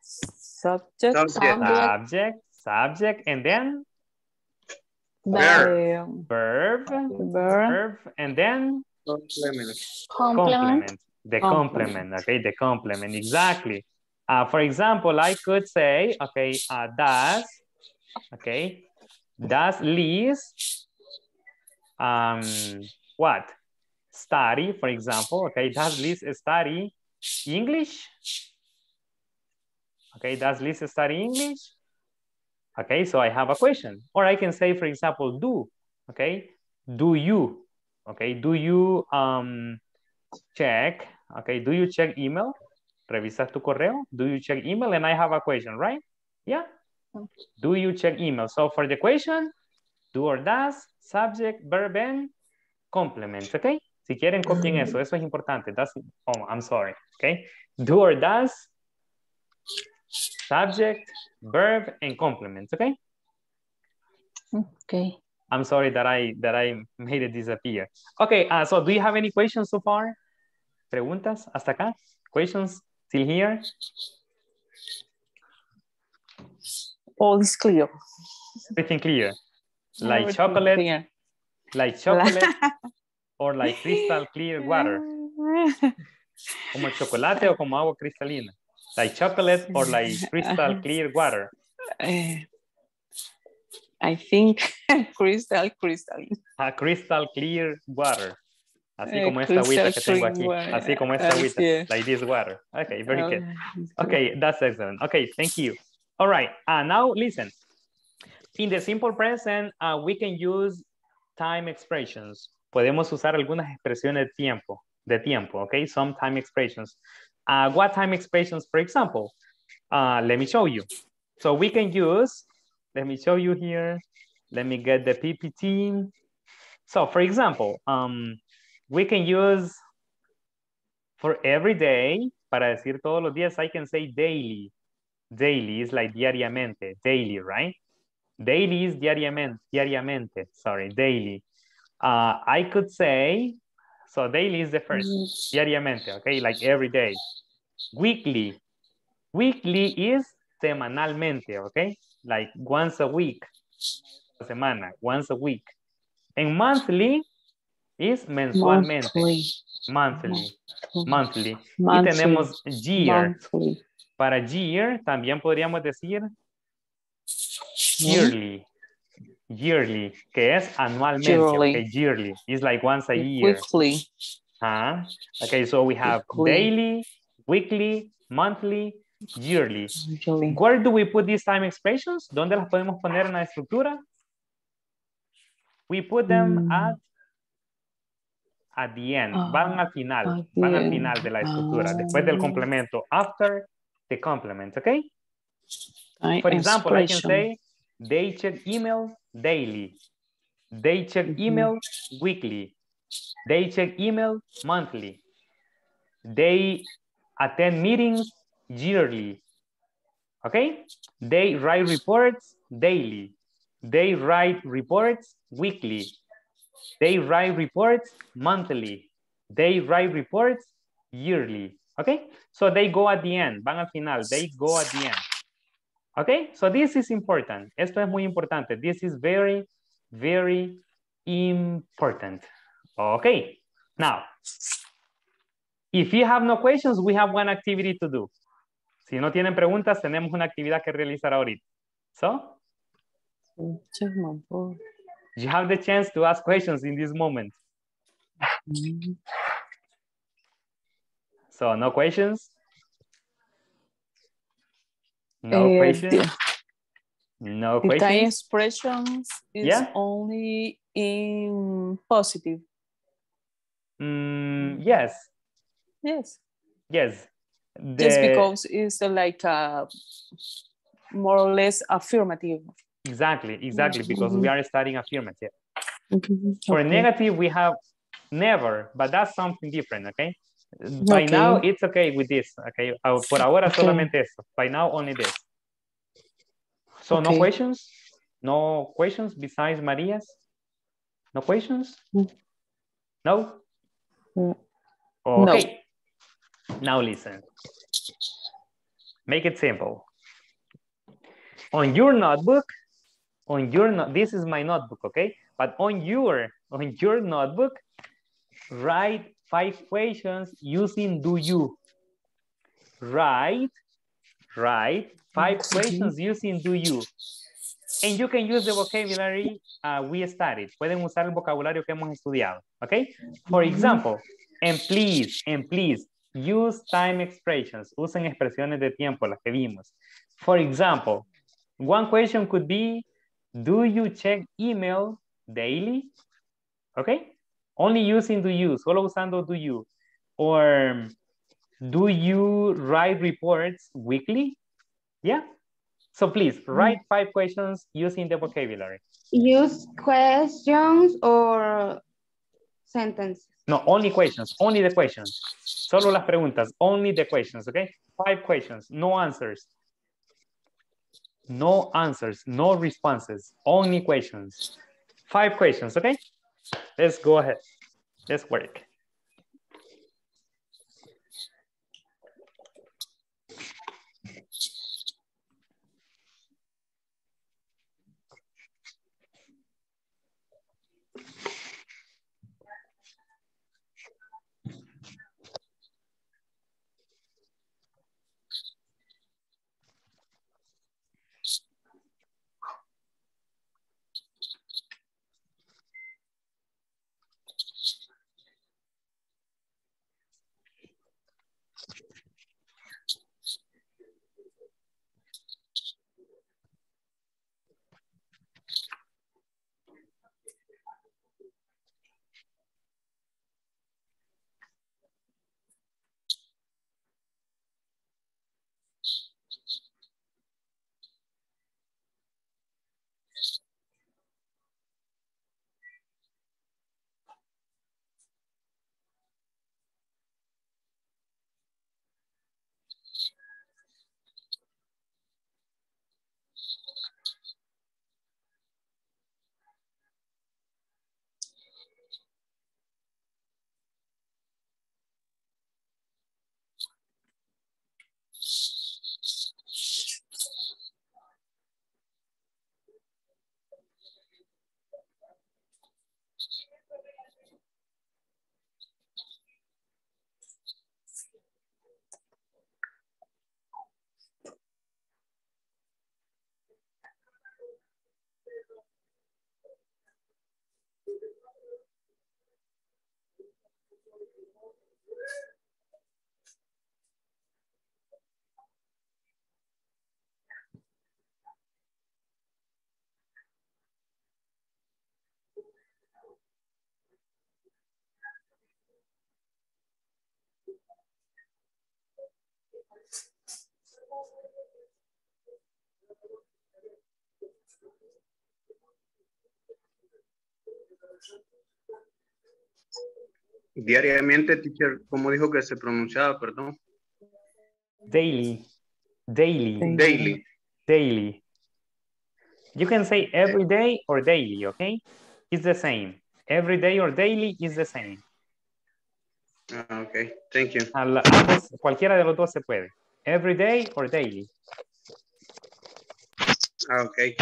Subject. Subject. Subject. Subject. And then? Verb. Verb. Verb. Verb. And then? Complement. Complement. The complement. Okay, the complement. Exactly. Uh, for example, I could say, okay, uh, does, okay, does Liz, um, what? Study, for example, okay, does Liz study English? Okay, does Liz study English? Okay, so I have a question. Or I can say, for example, do, okay, do you? Okay, do you um, check, okay, do you check email? ¿Revisas tu correo? Do you check email? And I have a question, right? Yeah. Do you check email? So for the question, do or does, subject, verb, and complement, okay? Si quieren, copien eso. Eso es importante. That's, oh, I'm sorry, okay? Do or does, subject, verb, and complement, okay? Okay. I'm sorry that I that I made it disappear. Okay, uh, so do you have any questions so far? Preguntas hasta acá? Questions till here? All is clear. Everything clear. Like Everything chocolate, clear. Like chocolate, or like crystal clear water. Como chocolate o como agua cristalina. Like chocolate or like crystal clear water. I think crystal, crystal. A crystal clear water. Así como esta agüita que tengo aquí. Así como esta agüita. Like this water. Okay, very good. Okay, that's excellent. Okay, thank you. All right, uh, now listen. In the simple present, uh, we can use time expressions. Podemos usar algunas expresiones de tiempo. De tiempo, okay? Some time expressions. Uh, what time expressions, for example? Uh, let me show you. So we can use... Let me show you here. Let me get the P P T. So for example, um, we can use for every day, para decir todos los días, I can say daily. Daily is like diariamente, daily, right? Daily is diariamente, diariamente, sorry, daily. Uh, I could say, so daily is the first, diariamente, okay? Like every day. Weekly. Weekly is semanalmente, okay? Like once a week, semana, once a week. And monthly is mensualmente. Monthly. Monthly. Monthly. Monthly. Y tenemos year. Monthly. Para year también podríamos decir yearly. Yearly, que es anualmente. Yearly. Okay, yearly. It's like once a year. Weekly. Huh? Okay, so we have weekly. Daily, weekly, monthly, yearly. Yearly. Where do we put these time expressions? ¿Dónde las podemos poner en la estructura? We put them mm. at, at the end. Uh, van al final. Van al final de la estructura. Uh, después del complemento. After the complement, okay? For example, I can say They check email daily. They check email weekly. They check email monthly. They attend meetings yearly. Okay? They write reports daily. They write reports weekly. They write reports monthly. They write reports yearly. Okay? So they go at the end. Van al final. They go at the end. Okay? So this is important. Esto es muy importante. This is very, very important. Okay. Now, if you have no questions, we have one activity to do. Si no tienen preguntas, tenemos una actividad que realizar ahorita. So? You have the chance to ask questions in this moment. So, no questions? No uh, questions? No questions? Time expressions is yeah. only in positive. Mm, yes. Yes. Yes. The... Just because it's like a, more or less affirmative. Exactly, exactly, because mm-hmm. we are studying affirmative. Mm-hmm. For okay. negative, we have never, but that's something different, okay? By okay. now, it's okay with this, okay? Por ahora okay. solamente eso. By now, only this. So okay. no questions? No questions besides Maria's? No questions? No? Okay. No. Now listen. Make it simple. On your notebook, on your no this is my notebook, okay? But on your on your notebook, write five questions using do you. Write, write five questions using do you. And you can use the vocabulary uh, we studied. Pueden usar el vocabulario que hemos estudiado, okay? For example, and please, and please. Use time expressions. Usen expresiones de tiempo, las que vimos. For example, one question could be, do you check email daily? Okay? Only using do you, solo usando do you. Or, do you write reports weekly? Yeah? So please, write five questions using the vocabulary. Use questions or sentences? No, only questions, only the questions. Solo las preguntas, only the questions, okay? Five questions, no answers. No answers, no responses, only questions. Five questions, okay? Let's go ahead. Let's work. Diariamente, teacher, ¿cómo dijo que se pronunciaba, perdón? Daily. Daily. Daily. Daily. You can say every day or daily, okay? It's the same. Every day or daily is the same. Ah, okay, thank you. A la, ambos, cualquiera de los dos se puede. Every day or daily. Ah, okay.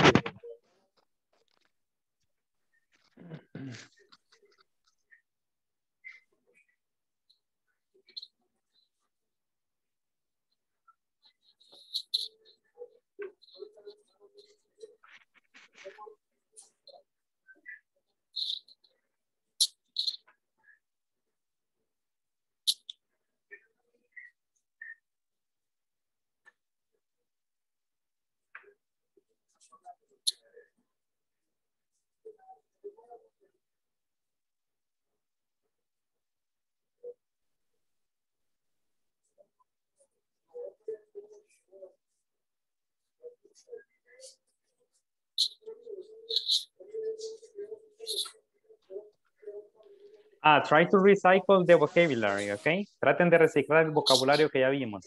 Ah, try to recycle the vocabulary, okay? Traten de reciclar el vocabulario que ya vimos.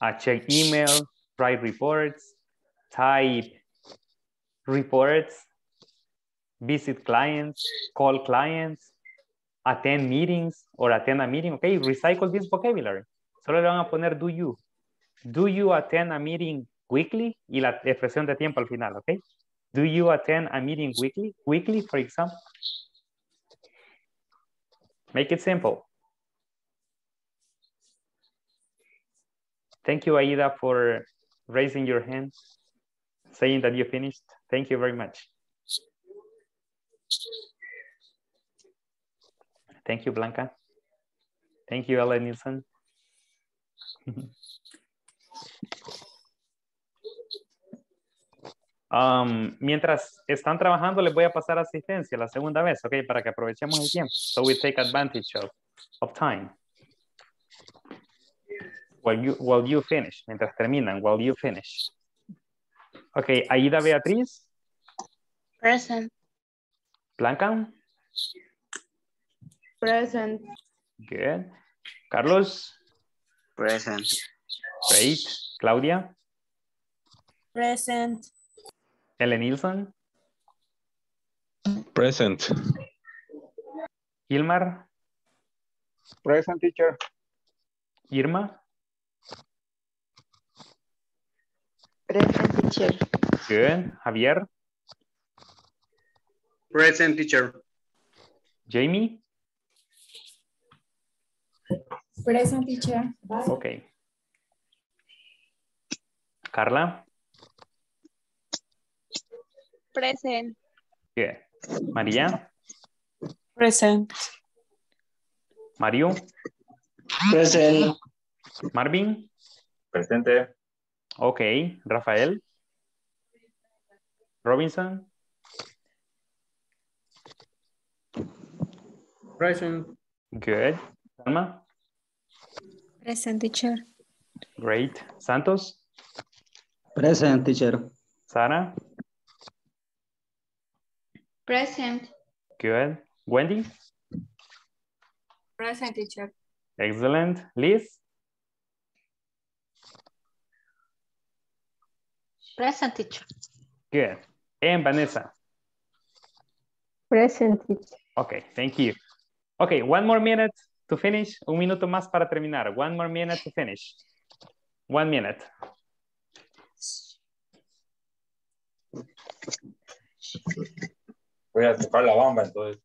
Ah, check email, write reports, type reports, visit clients, call clients, attend meetings or attend a meeting, okay? Recycle this vocabulary. Solo le van a poner do you. Do you attend a meeting weekly? Y la expresión de tiempo al final, okay? Do you attend a meeting weekly? Weekly, for example. Make it simple. Thank you, Aida, for raising your hand, saying that you finished. Thank you very much. Thank you, Blanca. Thank you, Ellen Nielsen. Um, mientras están trabajando, les voy a pasar asistencia la segunda vez, ok, para que aprovechemos el tiempo. So we take advantage of, of time. While you, while you finish, mientras terminan, while you finish. Ok, Aida Beatriz. Present. Blanca. Present. Good. Carlos. Present. Great. Claudia. Present. Ellen Nielsen. Present. Gilmar. Present, teacher. Irma. Present, teacher. Good. Javier. Present, teacher. Jamie. Present, teacher. Okay. Carla. Present. Good. María. Present. Mario. Present. Marvin. Presente. Ok. Rafael. Robinson. Present. Good. Salma. Present, teacher. Great. Santos. Present, teacher. Sara. Present. Good. Wendy? Present, teacher. Excellent. Liz? Present, teacher. Good. And Vanessa? Present, teacher. Okay, thank you. Okay, one more minute to finish. Un minuto más para terminar. One more minute to finish. One minute. Voy a tocar la bomba, entonces.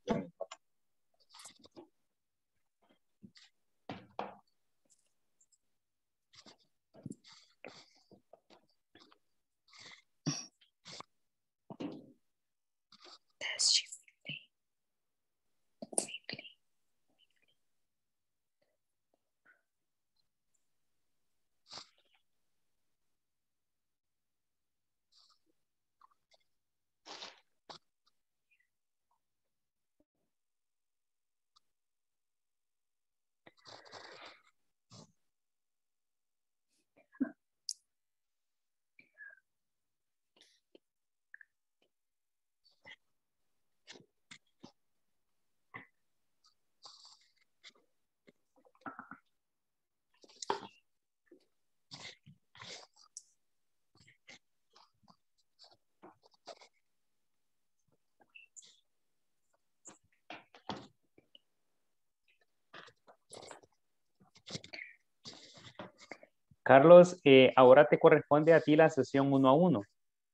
Carlos, eh, ahora te corresponde a ti la sesión uno a uno,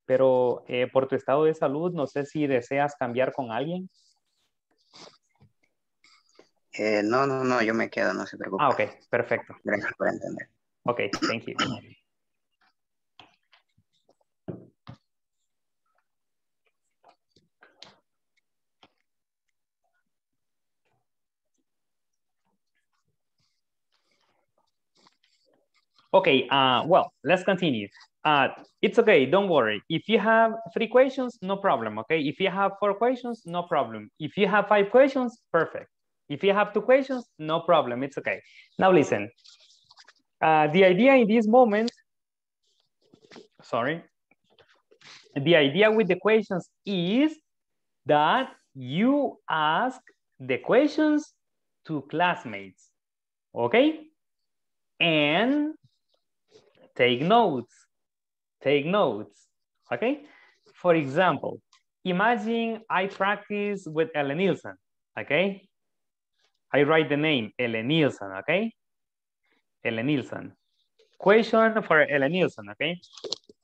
pero eh, por tu estado de salud, no sé si deseas cambiar con alguien. Eh, no, no, no, yo me quedo, no se preocupe. Ah, ok, perfecto. Gracias por entender. Ok, thank you. Okay, uh, well, let's continue. Uh, it's okay, don't worry. If you have three questions, no problem, okay? If you have four questions, no problem. If you have five questions, perfect. If you have two questions, no problem, it's okay. Now listen, uh, the idea in this moment, sorry, the idea with the questions is that you ask the questions to classmates, okay? And take notes, take notes, okay? For example, imagine I practice with Ellen Nielsen, okay? I write the name, Ellen Nielsen, okay? Ellen Nielsen. Question for Ellen Nielsen, okay?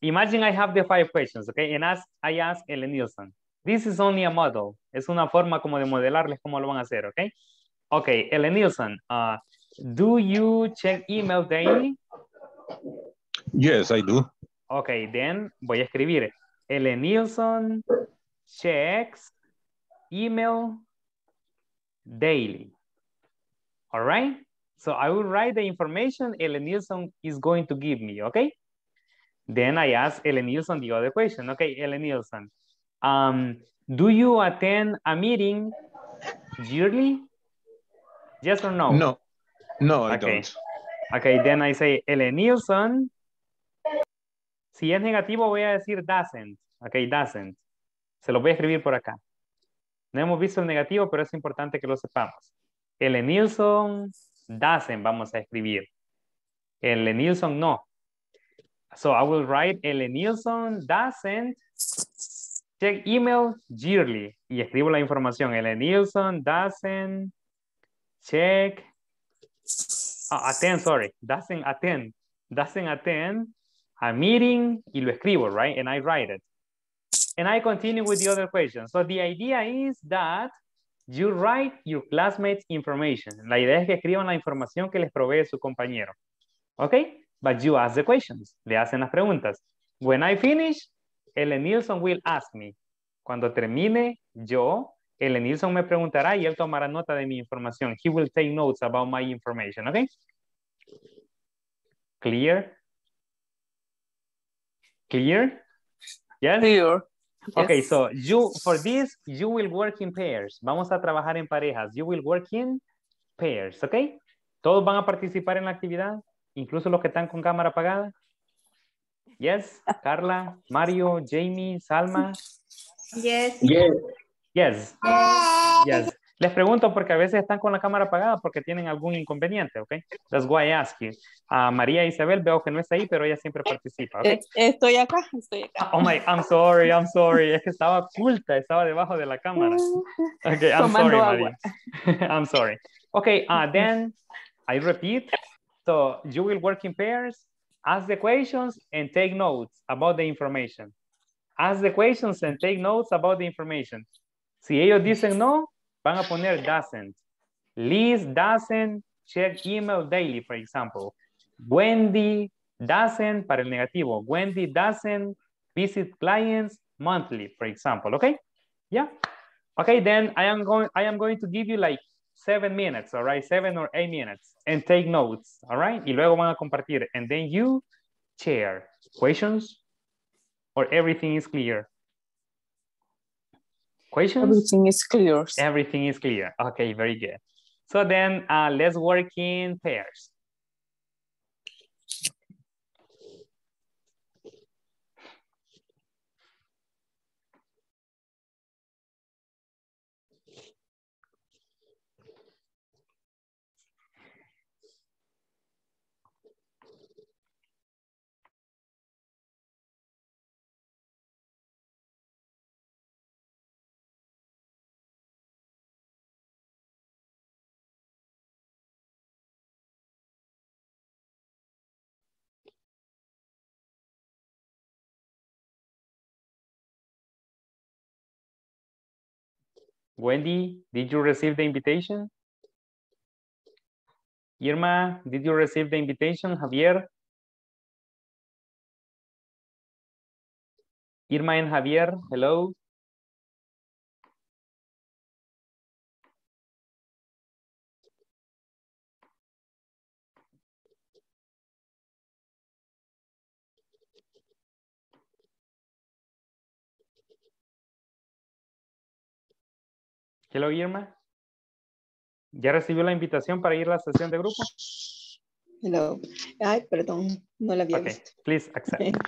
Imagine I have the five questions, okay? And ask, I ask Ellen Nielsen. This is only a model. Es una forma como de modelarles cómo lo van a hacer, okay? Okay, Ellen Nielsen, uh, do you check email daily? Yes, I do. Okay, then voy a escribir. Ellen Nielsen checks email daily. All right? So I will write the information Ellen Nielsen is going to give me, okay? Then I ask Ellen Nielsen the other question. Okay, Ellen Nielsen, um, do you attend a meeting yearly? Yes or no? No. No, I okay. don't. Okay, then I say Ellen Nielsen. Si es negativo, voy a decir doesn't. Okay, doesn't. Se lo voy a escribir por acá. No hemos visto el negativo, pero es importante que lo sepamos. Ellen Nielsen doesn't, vamos a escribir. Ellen Nielsen no. So I will write Ellen Nielsen doesn't check email yearly. Y escribo la información. Ellen Nielsen doesn't check Oh, attend, sorry, doesn't attend, doesn't attend a meeting, y lo escribo, right? And I write it. And I continue with the other question. So the idea is that you write your classmates' information. La idea es que escriban la información que les provee su compañero. Okay? But you ask the questions. Le hacen las preguntas. When I finish, Ellen Nielsen will ask me. Cuando termine, yo... Ellen Nielsen me preguntará y él tomará nota de mi información. He will take notes about my information, okay? Clear? Clear? Yes? Clear. Okay, yes. So you, for this, you will work in pairs. Vamos a trabajar en parejas. You will work in pairs, okay? ¿Todos van a participar en la actividad? ¿Incluso los que están con cámara apagada? Yes? Carla, Mario, Jamie, Salma? Yes. Yes. Yes. Yes. Les pregunto porque a veces están con la cámara apagada porque tienen algún inconveniente, ¿ok? That's why I ask you. Uh, María Isabel, veo que no está ahí, pero ella siempre participa, ¿okay? Estoy acá, estoy acá. Oh my, I'm sorry, I'm sorry. Es que estaba oculta, estaba debajo de la cámara. Ok, I'm Tomando sorry, agua. María. I'm sorry. Ok, uh, then I repeat. So you will work in pairs, ask the questions and take notes about the information. Ask the questions and take notes about the information. Si ellos dicen no, van a poner doesn't. Liz doesn't check email daily, for example. Wendy doesn't, para el negativo. Wendy doesn't visit clients monthly, for example. Okay? Yeah? Okay, then I am going, I am going to give you like seven minutes, all right? Seven or eight minutes. And take notes, all right? Y luego van a compartir. And then you share. Questions? Or everything is clear? Questions? Everything is clear. Everything is clear. Okay, very good. So then uh, let's work in pairs. Wendy, did you receive the invitation? Irma, did you receive the invitation? Javier? Irma and Javier, hello. Hello, Irma. ¿Ya recibió la invitación para ir a la sesión de grupo? Hello. Ay, perdón, no la había okay. visto. Please accept.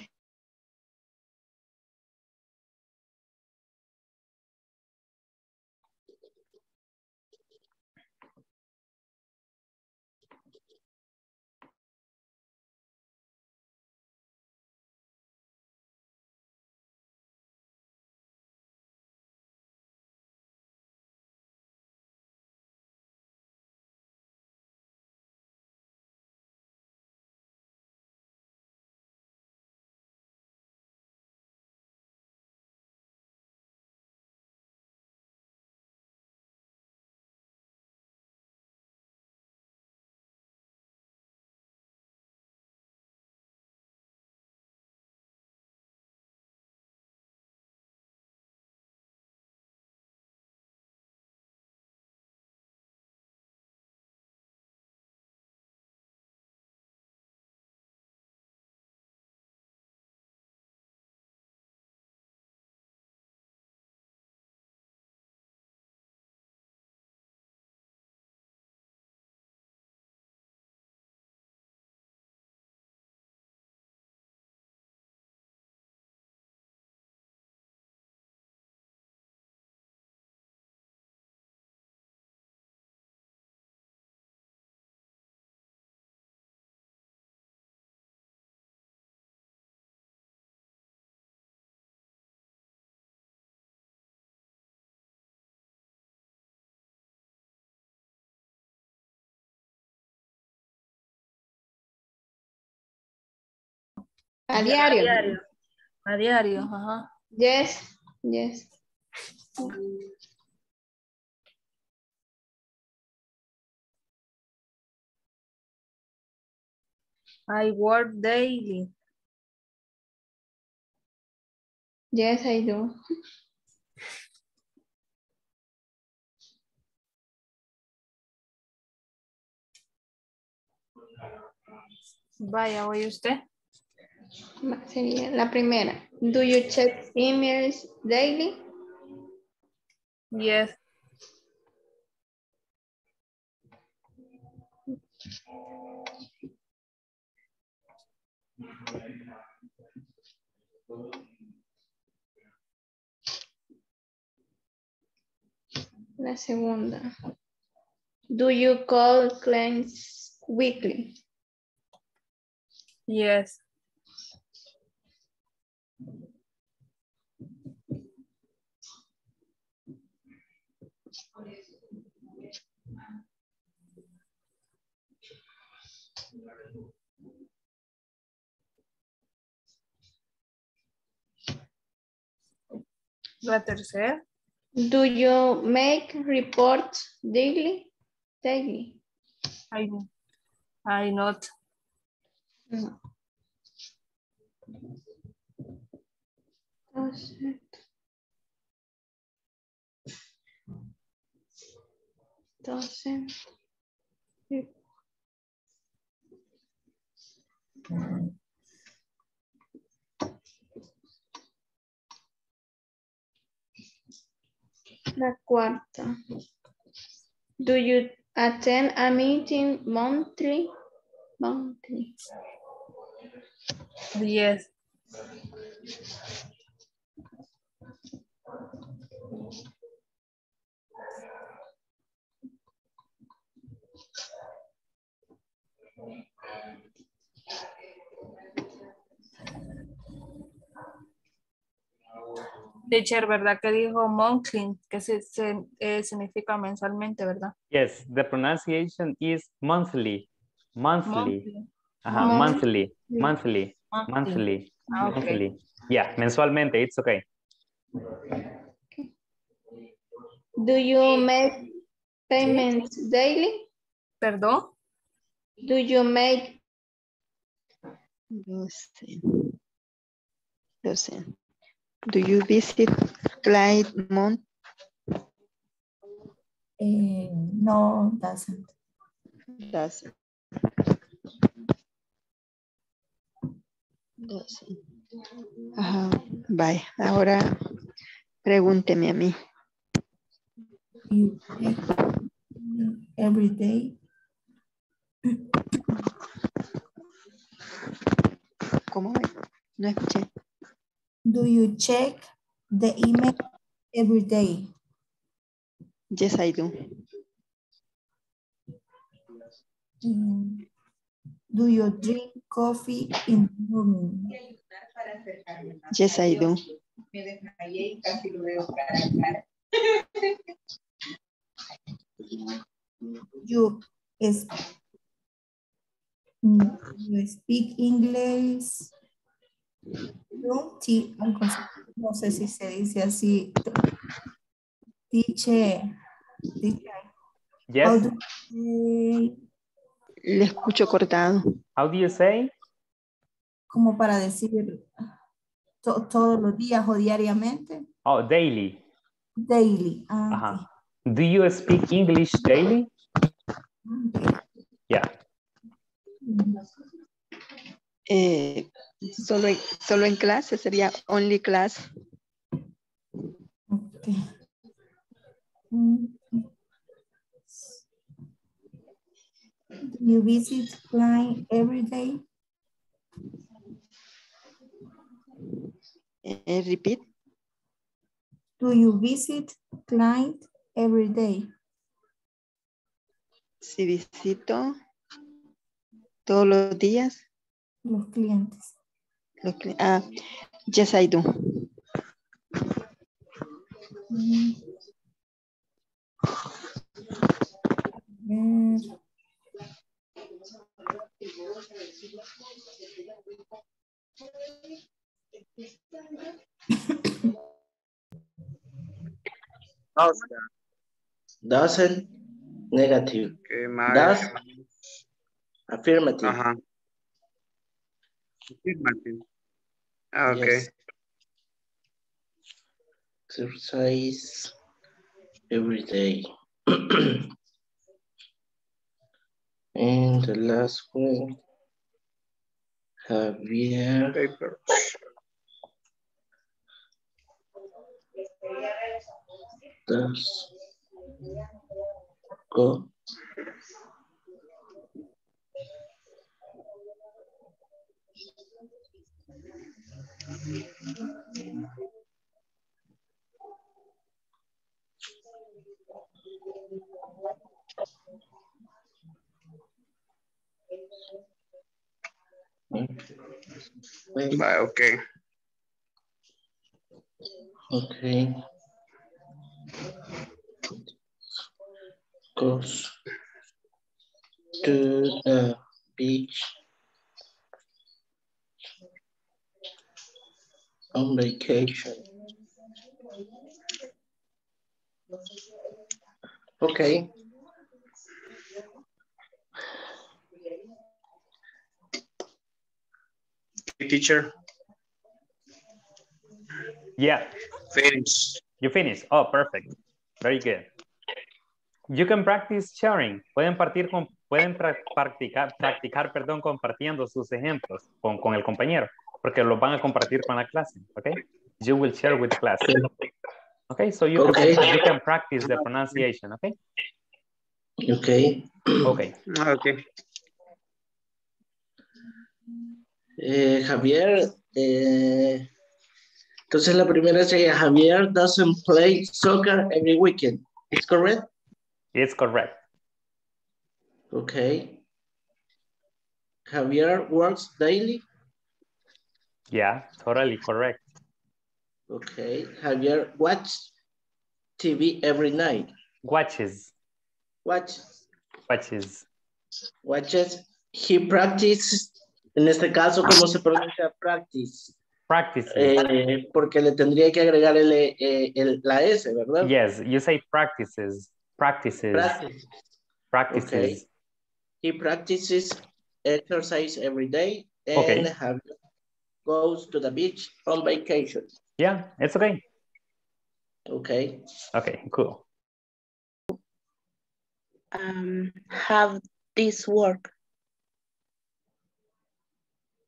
A diario. A diario. A diario, ajá. Yes, yes. I work daily. Yes, I do. Vaya, oye usted. La primera. Do you check emails daily? Yes. La segunda. Do you call clients weekly? Yes. La tercera. Do you make reports daily? Daily. I do. I not. No. Oh, shit. Doesn't. La cuarta. Do you attend a meeting monthly? Monthly. Yes. Teacher, ¿verdad que dijo monthly? Que se, se, eh, significa mensualmente, ¿verdad? Yes, the pronunciation is monthly. Monthly. Monthly. Ajá, monthly. Monthly. Monthly. Monthly. Ah, okay. Monthly. Yeah, mensualmente, it's okay. Okay. Do you make payments daily? Perdón. Do you make? Do you visit client month? Eh, no, doesn't. Doesn't. Doesn't. Ajá, bye. Ahora pregúnteme a mí. You pay every day. ¿Cómo? No escuché. Do you check the email every day? Yes, I do. Mm. Do you drink coffee in the morning? Yes, I do. You is you speak English? Sí, no sé si se dice así. Teacher. Yes. Le escucho cortado. How do you say? Como para decir to, todos los días o diariamente. Oh, daily. Daily. Ah, uh-huh. Okay. Do you speak English daily? Okay. Yeah. Eh, solo, solo en clase sería only class. Okay. Do you visit client every day? Uh, repeat. Do you visit client every day? Si visito todos los días. Los clientes. Los cli ah, yes, I do. Mm. Mm. Doesn't, negative. Okay, does, affirmative. Uh-huh. Affirmative. Okay. Yes. Exercise every day. And the last one, Javier. Paper. Does go bye, okay. Okay. Goes to the beach on vacation. Okay. Teacher. Yeah. Finish. You finish. Oh, perfect. Very good. You can practice sharing. Pueden partir con, pueden pra, practicar, practicar, perdón, compartiendo sus ejemplos con, con el compañero, porque los van a compartir con la clase. Okay. You will share with class. Okay. So you, okay. Can, you can practice the pronunciation. Okay. Okay. Okay. Okay. Eh, Javier, eh, entonces la primera sería Javier doesn't play soccer every weekend. Is correct? It's correct. Okay. Javier works daily? Yeah, totally correct. Okay. Javier watches T V every night? Watches. Watches. Watches. Watches. He practices. En este caso, ¿cómo se pronuncia practice? Practices. Eh, porque le tendría que agregar el, el, el, la S, ¿verdad? Yes, you say practices. Practices. Practices. Practices. Okay. He practices exercise every day and okay. have, goes to the beach on vacation. Yeah, it's okay. Okay. Okay, cool. Um, have this work?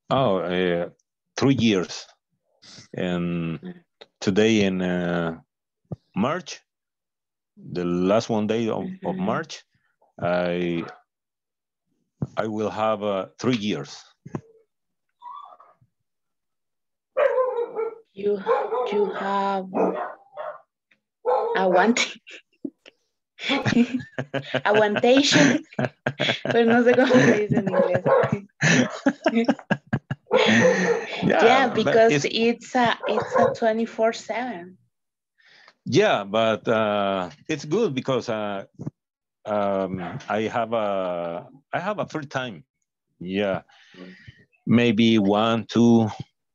Oh, uh, three years. And today in uh, March, the last one day of, mm-hmm. of March, I I will have uh, three years. You you have aguante. Aguantation. Pero no sé cómo se dice en inglés. Yeah, yeah, because it's it's a it's a twenty-four seven. Yeah, but uh, it's good because uh, um, I have a I have a free time. Yeah, maybe one, two,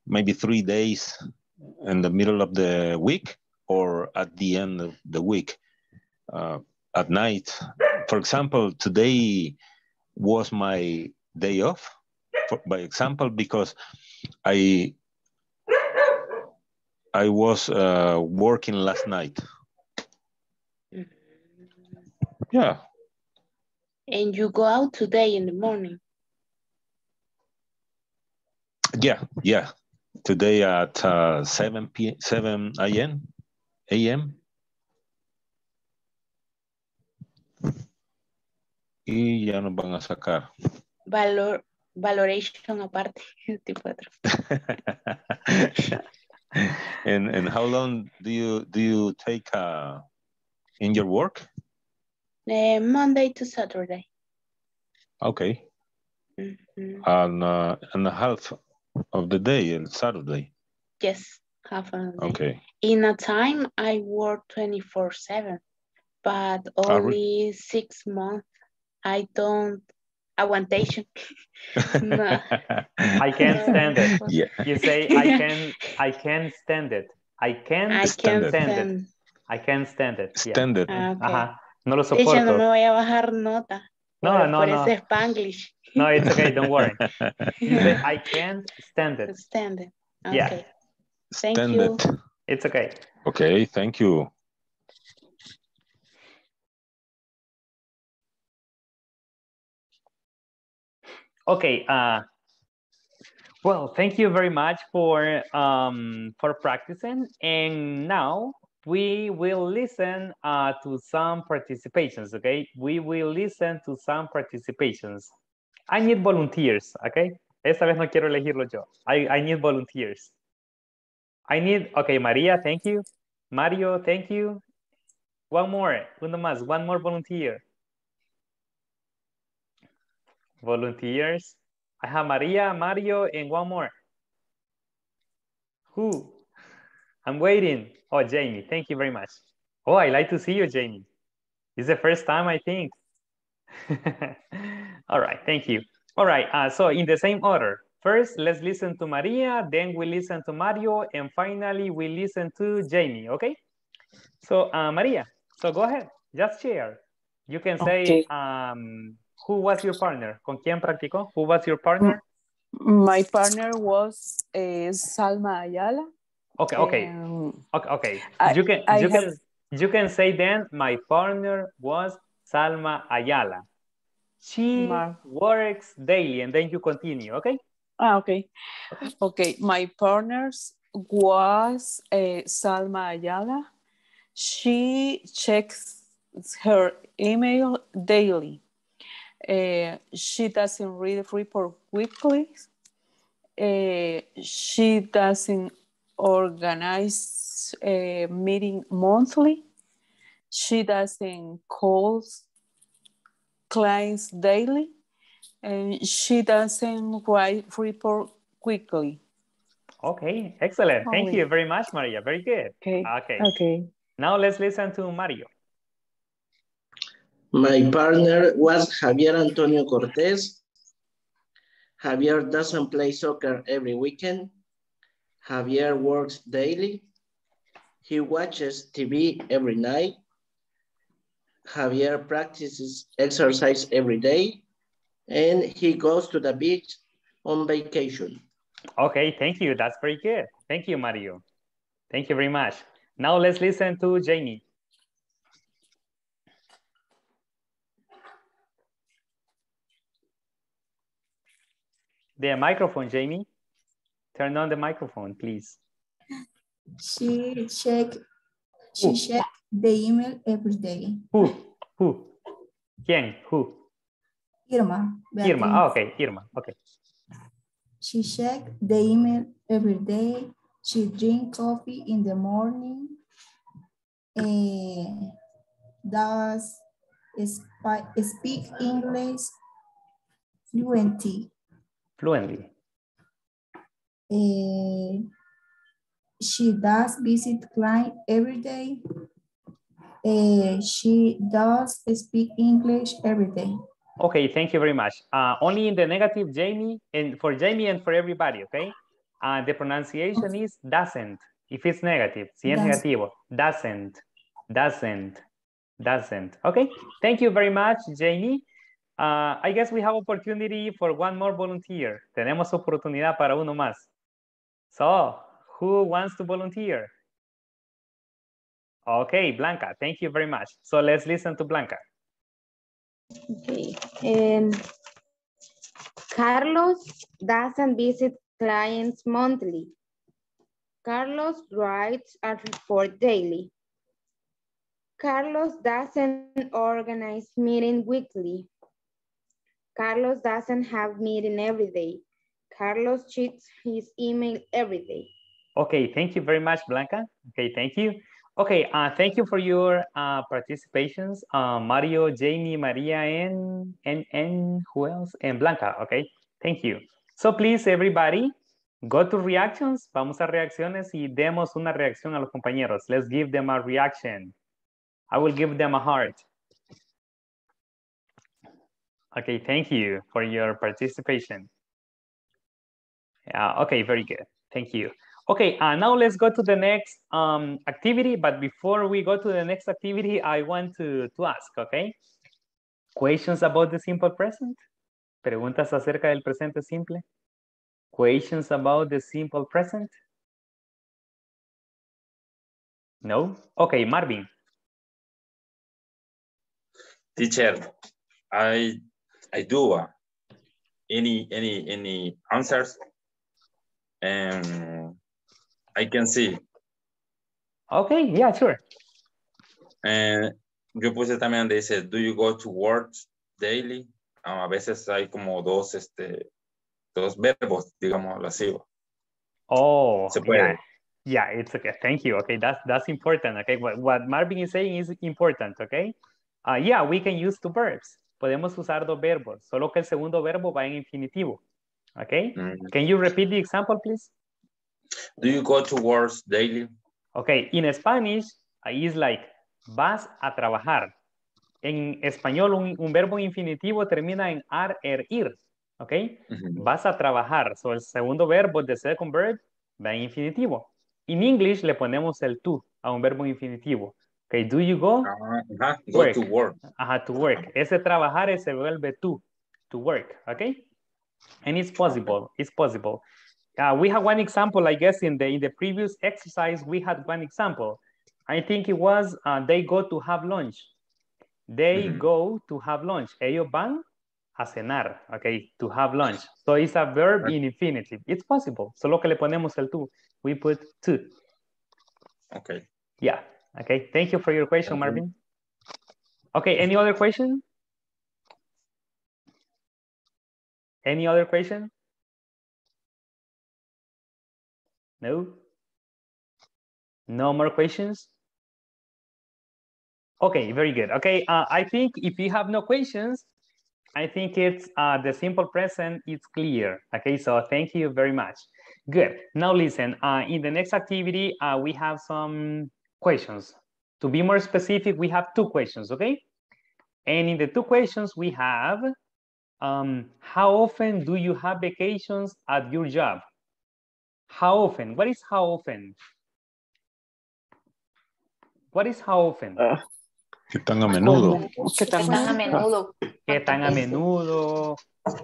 maybe three days in the middle of the week or at the end of the week, uh, at night. For example, today was my day off. For, by example, because I I was uh, working last night. Yeah. And you go out today in the morning. Yeah, yeah. Today at uh, seven a m Y ya nos van a sacar. Valor. Valoration aparte. and and how long do you do you take uh, in your work? Uh, Monday to Saturday. Okay. Mm-hmm. And uh, and half of the day on Saturday. Yes, half of the day. Okay. In a time I work twenty-four seven, but only six months I don't. Aguantation. No. I can't stand it. Yeah. You say I can. I can't stand it. I can't I stand, stand, stand it. it. I can't stand it. Yeah. Stand it. Ah, okay. Ajá. No lo soporto. Yo no me voy a bajar nota. No, por, no, por no. Ese Spanglish. No, it's okay. Don't worry. You say I can't stand it. Stand it. Okay. Yeah. Thank stand you. It. It's okay. Okay. Thank you. Okay, uh, well, thank you very much for, um, for practicing. And now we will listen uh, to some participations, okay? We will listen to some participations. I need volunteers, okay? Esta vez no quiero elegirlo yo. I, I need volunteers. I need, okay, Maria, thank you. Mario, thank you. One more, uno más, one more volunteer. Volunteers. I have Maria, Mario, and one more. Who? I'm waiting. Oh, Jamie, thank you very much. Oh, I like to see you, Jamie. It's the first time, I think. All right, thank you. All right, uh, so in the same order. First, let's listen to Maria, then we listen to Mario, and finally we listen to Jamie, okay? So, uh, Maria, so go ahead, just share. You can say... Okay. Um, Who was your partner? ¿Con quién practicó? Who was your partner? My partner was uh, Salma Ayala. Okay, okay, um, okay, okay. I, you can I you have... can you can say then my partner was Salma Ayala. She Mar... works daily, and then you continue. Okay. Ah, okay, okay. My partners was uh, Salma Ayala. She checks her email daily. Uh, she doesn't read the report weekly. Uh, she doesn't organize a meeting monthly. She doesn't call clients daily. And she doesn't write report quickly. Okay, excellent. Thank you very much, Maria. Very good. Okay. Okay. Okay. Now let's listen to Mario. My partner was Javier Antonio Cortez. Javier doesn't play soccer every weekend. Javier works daily. He watches T V every night. Javier practices exercise every day, and he goes to the beach on vacation. Okay, thank you. That's very good. Thank you, Mario. Thank you very much. Now let's listen to Jamie. The microphone, Jamie. Turn on the microphone, please. She check. She check the email every day. Who? Who? ¿Quién? Who? Irma. Beatriz. Irma. Oh, okay, Irma. Okay. She check the email every day. She drink coffee in the morning. Uh, does speak English fluently. Fluently. Uh, she does visit clients every day. Uh, she does speak English every day. Okay, thank you very much. Uh, only in the negative, Jamie, and for Jamie and for everybody, okay? Uh, the pronunciation okay. is doesn't, if it's negative. Si es negativo, doesn't, doesn't, doesn't. Okay, thank you very much, Jamie. Uh, I guess we have opportunity for one more volunteer. Tenemos oportunidad para uno más. So, who wants to volunteer? Okay, Blanca, thank you very much. So let's listen to Blanca. Okay. Um, Carlos doesn't visit clients monthly. Carlos writes a report daily. Carlos doesn't organize meetings weekly. Carlos doesn't have meeting every day. Carlos checks his email every day. Okay, thank you very much, Blanca. Okay, thank you. Okay, uh, thank you for your uh, participations. Uh, Mario, Jamie, Maria, and, and, and who else? And Blanca, okay? Thank you. So please, everybody, go to reactions. Vamos a reacciones y demos una reacción a los compañeros. Let's give them a reaction. I will give them a heart. Okay, thank you for your participation. Yeah, okay, very good. Thank you. Okay, uh, now let's go to the next um, activity. But before we go to the next activity, I want to, to ask, okay? Questions about the simple present? Preguntas acerca del presente simple? Questions about the simple present? No? Okay, Marvin. Teacher, I... I do uh, any any any answers, and um, I can see. Okay, yeah, sure. And yo puse también dice, do you go to work daily? Um, a veces hay como dos este dos verbos, digamos así. Oh, se puede. Yeah. Yeah, it's okay. Thank you. Okay, that's that's important. Okay, what what Marvin is saying is important. Okay, uh, yeah, we can use two verbs. Podemos usar dos verbos, solo que el segundo verbo va en infinitivo. Okay? Mm-hmm. Can you repeat the example, please? Do you go to work daily? Okay, in Spanish, it's like, vas a trabajar. En español, un, un verbo infinitivo termina en ar, er, ir. Okay? Mm-hmm. Vas a trabajar. So, el segundo verbo, the second verb, va en infinitivo. In English, le ponemos el to a un verbo infinitivo. Okay, do you go? Uh-huh. Go work. to work. Uh-huh, to work. Ese trabajar se vuelve to, to work, okay? And it's possible, it's possible. Uh, we have one example, I guess, in the, in the previous exercise, we had one example. I think it was, uh, they go to have lunch. They mm-hmm. go to have lunch. Ellos van a cenar, okay, to have lunch. So it's a verb in infinitive. It's possible. Solo que le ponemos el to, we put to. Okay. Yeah. Okay, thank you for your question, Marvin. Okay, any other question? Any other question? No? No more questions? Okay, very good. Okay, uh, I think if you have no questions, I think it's uh, the simple present, it's clear. Okay, so thank you very much. Good. Now listen, uh, in the next activity, uh, we have some questions. To be more specific, we have two questions, okay? And in the two questions we have, um, how often do you have vacations at your job? How often? What is how often? What is how often? Uh, ¿Qué tan a menudo? ¿Qué tan a menudo? ¿Qué tan a menudo?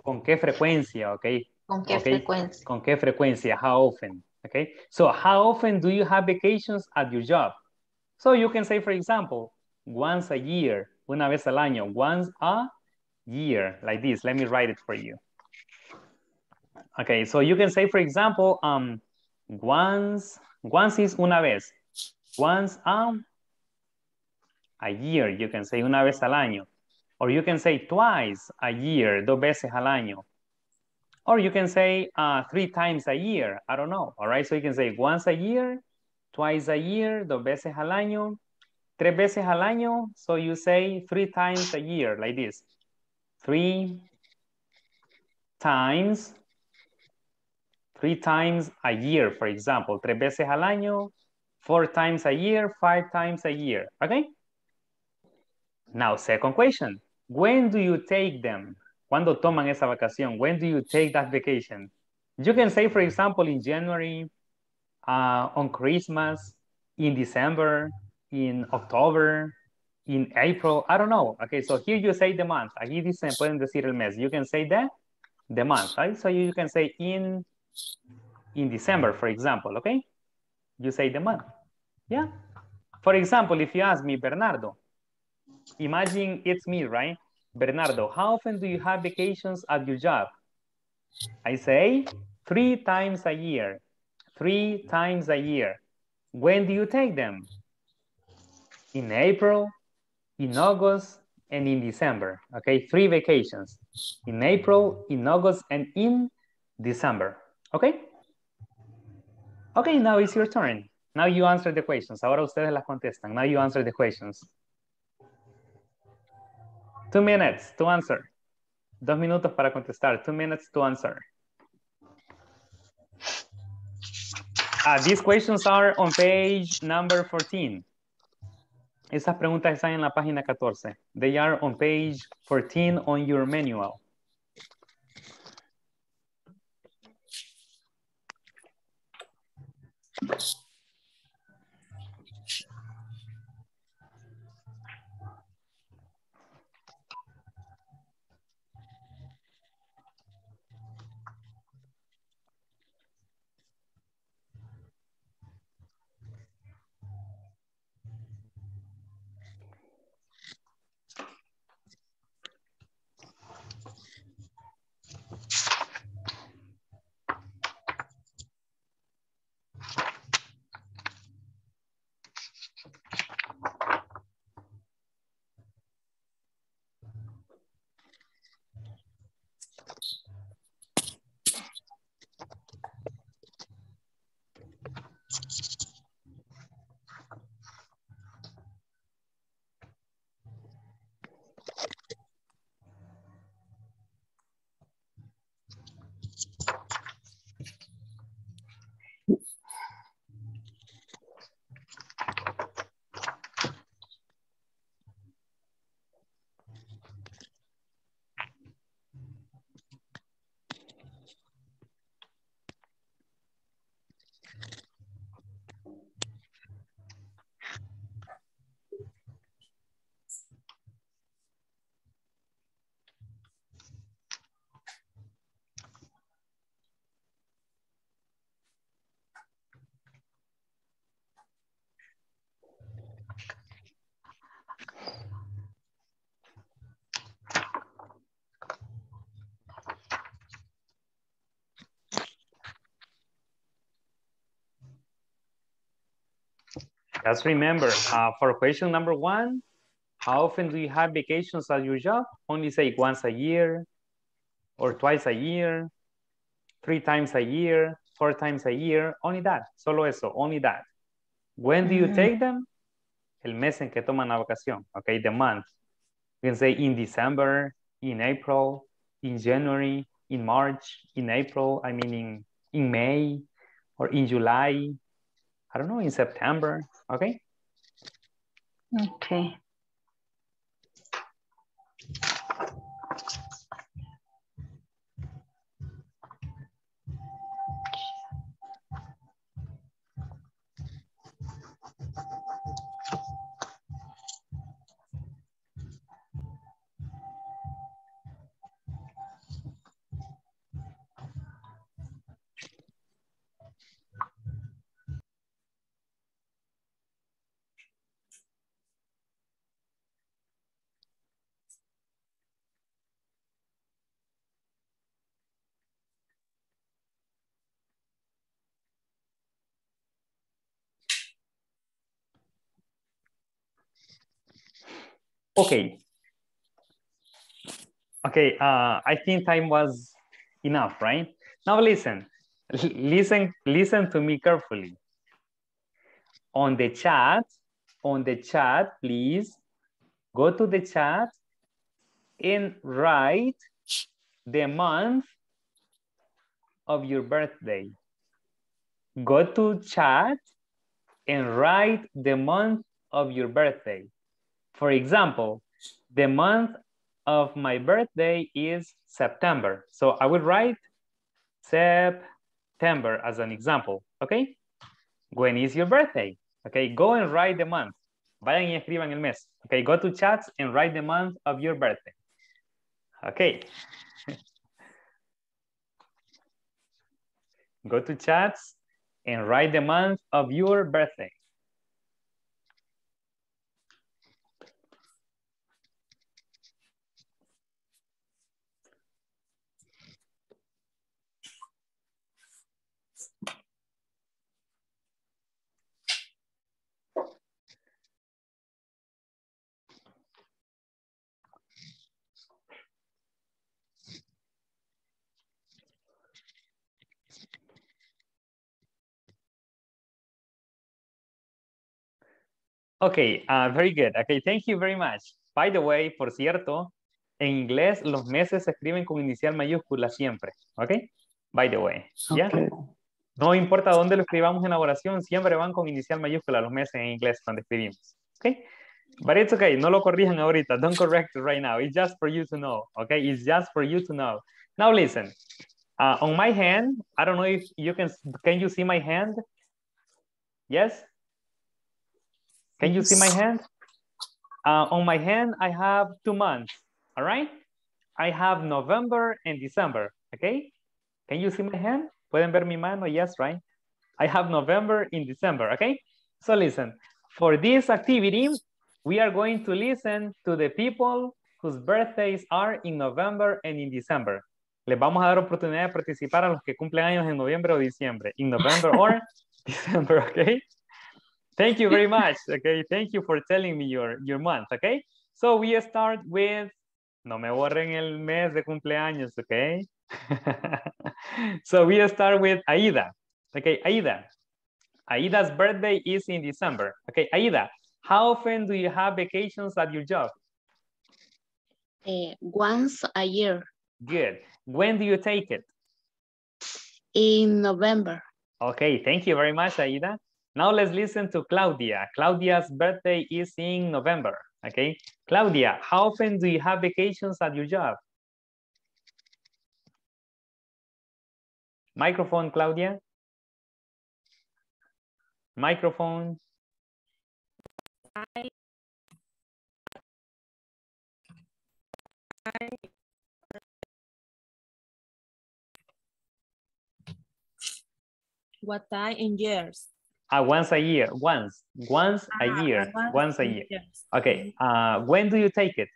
¿Con qué frecuencia? Okay. ¿Con qué okay. frecuencia? ¿Con qué frecuencia? How often? Okay. So, how often do you have vacations at your job? So, you can say, for example, once a year, una vez al año, once a year, like this. Let me write it for you. Okay, so you can say, for example, um, once, once is una vez. Once um, a year, you can say una vez al año. Or you can say twice a year, dos veces al año. Or you can say uh, three times a year, I don't know, all right? So you can say once a year, twice a year, dos veces al año, tres veces al año, so you say three times a year, like this. Three times, three times a year, for example, tres veces al año, four times a year, five times a year, okay? Now, second question, when do you take them? ¿Cuándo toman esa vacación? When do you take that vacation? You can say, for example, in January, uh, on Christmas, in December, in October, in April, I don't know. Okay, so here you say the month. Aquí dicen, pueden decir el mes. You can say the, the month, right? So you can say in, in December, for example, okay? You say the month, yeah? For example, if you ask me, Bernardo, imagine it's me, right? Bernardo, how often do you have vacations at your job? I say three times a year, three times a year. When do you take them? In April, in August, and in December. Okay, three vacations. In April, in August, and in December. Okay? Okay, now it's your turn. Now you answer the questions. Ahora ustedes las contestan. Now you answer the questions. Two minutes to answer. Dos minutos para contestar. Two minutes to answer. Ah, these questions are on page number fourteen. Esas preguntas están en la página catorce. They are on page fourteen on your manual. Just remember, uh, for question number one, how often do you have vacations at your job? Only say once a year, or twice a year, three times a year, four times a year, only that, solo eso, only that. When do you mm-hmm. take them? El mes en que toman la vacación, okay, the month. You can say in December, in April, in January, in March, in April, I mean in, in May, or in July, I don't know, in September, okay? Okay. Okay. Okay, uh, I think time was enough, right? Now listen, listen, listen to me carefully. On the chat, on the chat, please go to the chat and write the month of your birthday. Go to chat and write the month of your birthday. For example, the month of my birthday is September. So I will write September as an example, okay? When is your birthday? Okay, go and write the month. Vayan y escriban el mes. Okay, go to chats and write the month of your birthday. Okay. Go to chats and write the month of your birthday. Okay, uh, very good. Okay, thank you very much. By the way, por cierto, en inglés los meses se escriben con inicial mayúscula siempre. Okay? By the way. ¿Ya? Okay. No importa dónde lo escribamos en la oración, siempre van con inicial mayúscula los meses en inglés cuando escribimos. Okay? But it's okay. No lo corrijan ahorita. Don't correct it right now. It's just for you to know. Okay? It's just for you to know. Now listen. Uh, on my hand, I don't know if you can, can you see my hand? Yes? Can you see my hand? Uh, on my hand, I have two months, all right? I have November and December, okay? Can you see my hand? ¿Pueden ver mi mano? Yes, right? I have November and December, okay? So listen, for this activity, we are going to listen to the people whose birthdays are in November and in December. Les vamos a dar oportunidad de participar a los que cumplen años en noviembre o diciembre, in November or December, okay? Thank you very much, okay? Thank you for telling me your, your month, okay? So we start with, no me borren el mes de cumpleaños, okay? So we start with Aida, okay? Aida, Aida's birthday is in December, okay? Aida, how often do you have vacations at your job? Uh, once a year. Good. When do you take it? In November. Okay, thank you very much, Aida. Now let's listen to Claudia. Claudia's birthday is in November, okay? Claudia, how often do you have vacations at your job? Microphone, Claudia. Microphone. I, I, what time in years? Uh, once a year, once, once ah, a year, once, once a year. Yes. Okay, uh, when do you take it?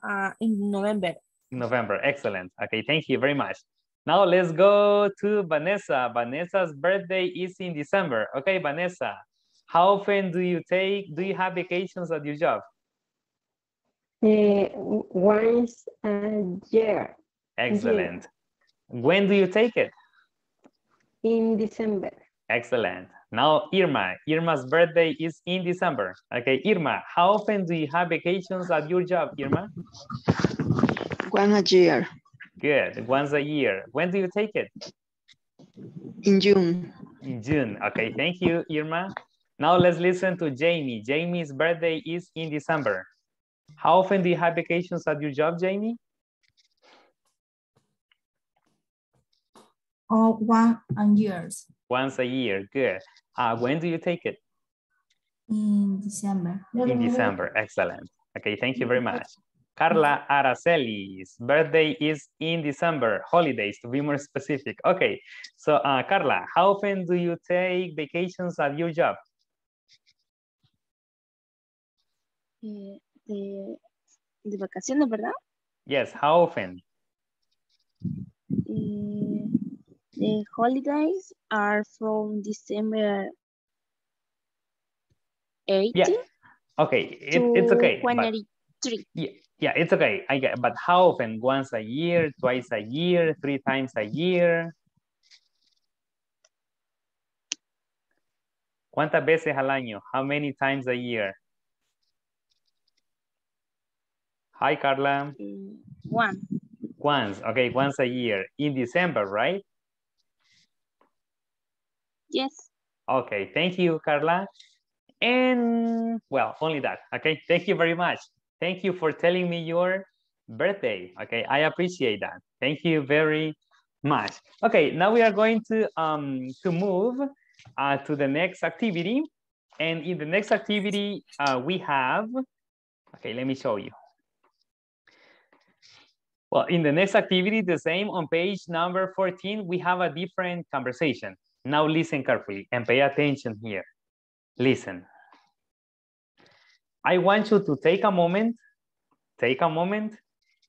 Uh, in November. November, excellent. Okay, thank you very much. Now let's go to Vanessa. Vanessa's birthday is in December. Okay, Vanessa, how often do you take, do you have vacations at your job? Uh, once a year. Excellent. Year. When do you take it? In December. Excellent. Now, Irma. Irma's birthday is in December. Okay, Irma, how often do you have vacations at your job, Irma? Once a year. Good. Once a year. When do you take it? In June. In June. Okay, thank you, Irma. Now, let's listen to Jamie. Jamie's birthday is in December. How often do you have vacations at your job, Jamie? Oh, one a year. Once a year, good. Uh, when do you take it? In December. In December, excellent. Okay, thank you very much. Carla Araceli's birthday is in December, holidays to be more specific. Okay, so uh, Carla, how often do you take vacations at your job? De, de, de vacaciones, ¿verdad? Yes, how often? Eh... The holidays are from December eighteenth. Yeah. Okay, it, it's okay. January three. Yeah, yeah, it's okay. I get, but how often? Once a year, twice a year, three times a year. ¿Cuántas veces al año? How many times a year? Hi, Carla. One. Once, okay, once a year. In December, right? Yes. Okay, thank you, Carla. And, well, only that, okay? Thank you very much. Thank you for telling me your birthday, okay? I appreciate that. Thank you very much. Okay, now we are going to, um, to move uh, to the next activity. And in the next activity, uh, we have, okay, let me show you. Well, in the next activity, the same on page number fourteen, we have a different conversation. Now listen carefully and pay attention here. Listen. I want you to take a moment, take a moment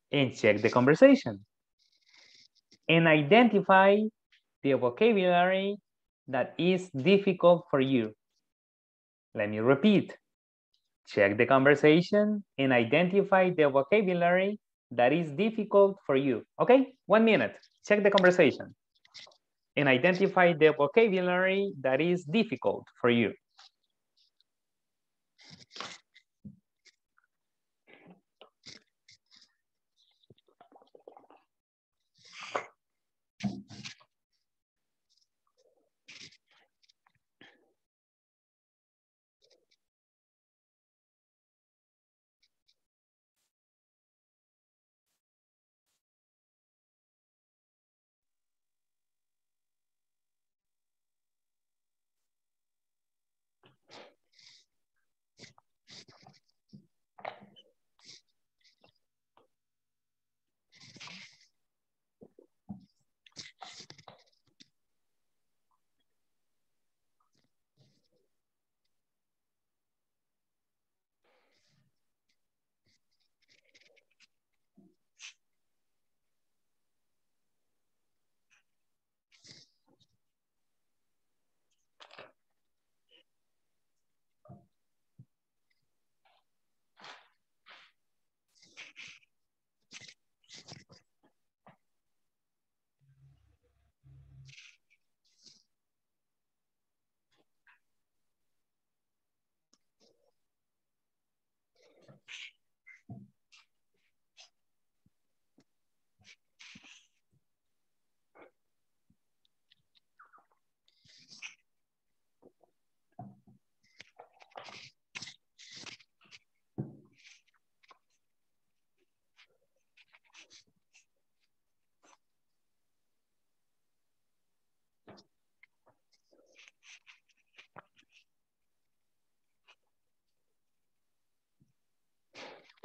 and check the conversation and identify the vocabulary that is difficult for you. Let me repeat. Check the conversation and identify the vocabulary that is difficult for you. Okay, one minute, check the conversation and identify the vocabulary that is difficult for you.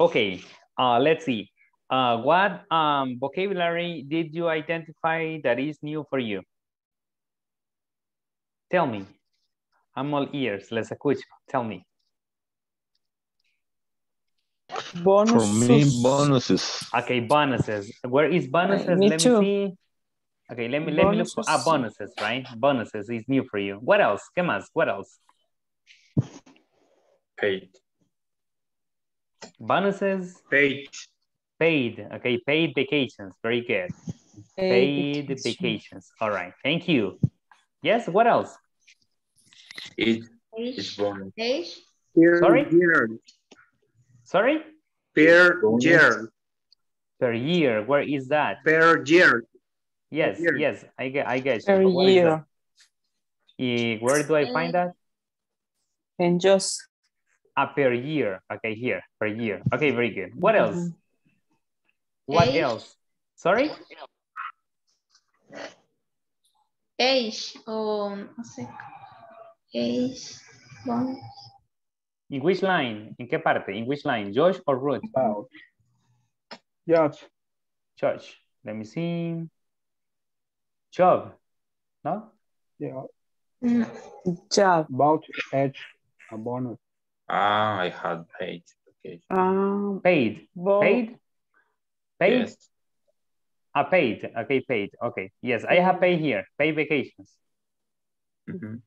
Okay, uh, let's see. Uh, what um, vocabulary did you identify that is new for you? Tell me. I'm all ears. Les escucho. Tell me. Bonuses. For me, bonuses. Okay, bonuses. Where is bonuses? Me let too. me see. Okay, let me bonuses. let me look for ah, bonuses, right? Bonuses is new for you. What else? ¿Qué más? What else? Paid. Bonuses? Paid. Paid. Okay, paid vacations. Very good. Paid, paid vacations. All right. Thank you. Yes, what else? It is bonus. Sorry? Year. Sorry? Per year. Per year. Where is that? Per year. Yes, year. yes. I get I get Per what year. Where do I find that? And just Uh, per year, okay, here, per year. Okay, very good. What else? Mm-hmm. What age. else? Sorry? Age, um, age, one. In which line? In qué parte? In which line? Josh or Ruth? Oh. Josh. Josh. Let me see. Job. No? Yeah. Job. About age, a bonus. Ah, I had paid. Okay. Um, paid. Well, paid. Paid. Yes. Ah, paid. Okay, paid. Okay. Yes, I have paid here. Paid vacations. Mm-hmm.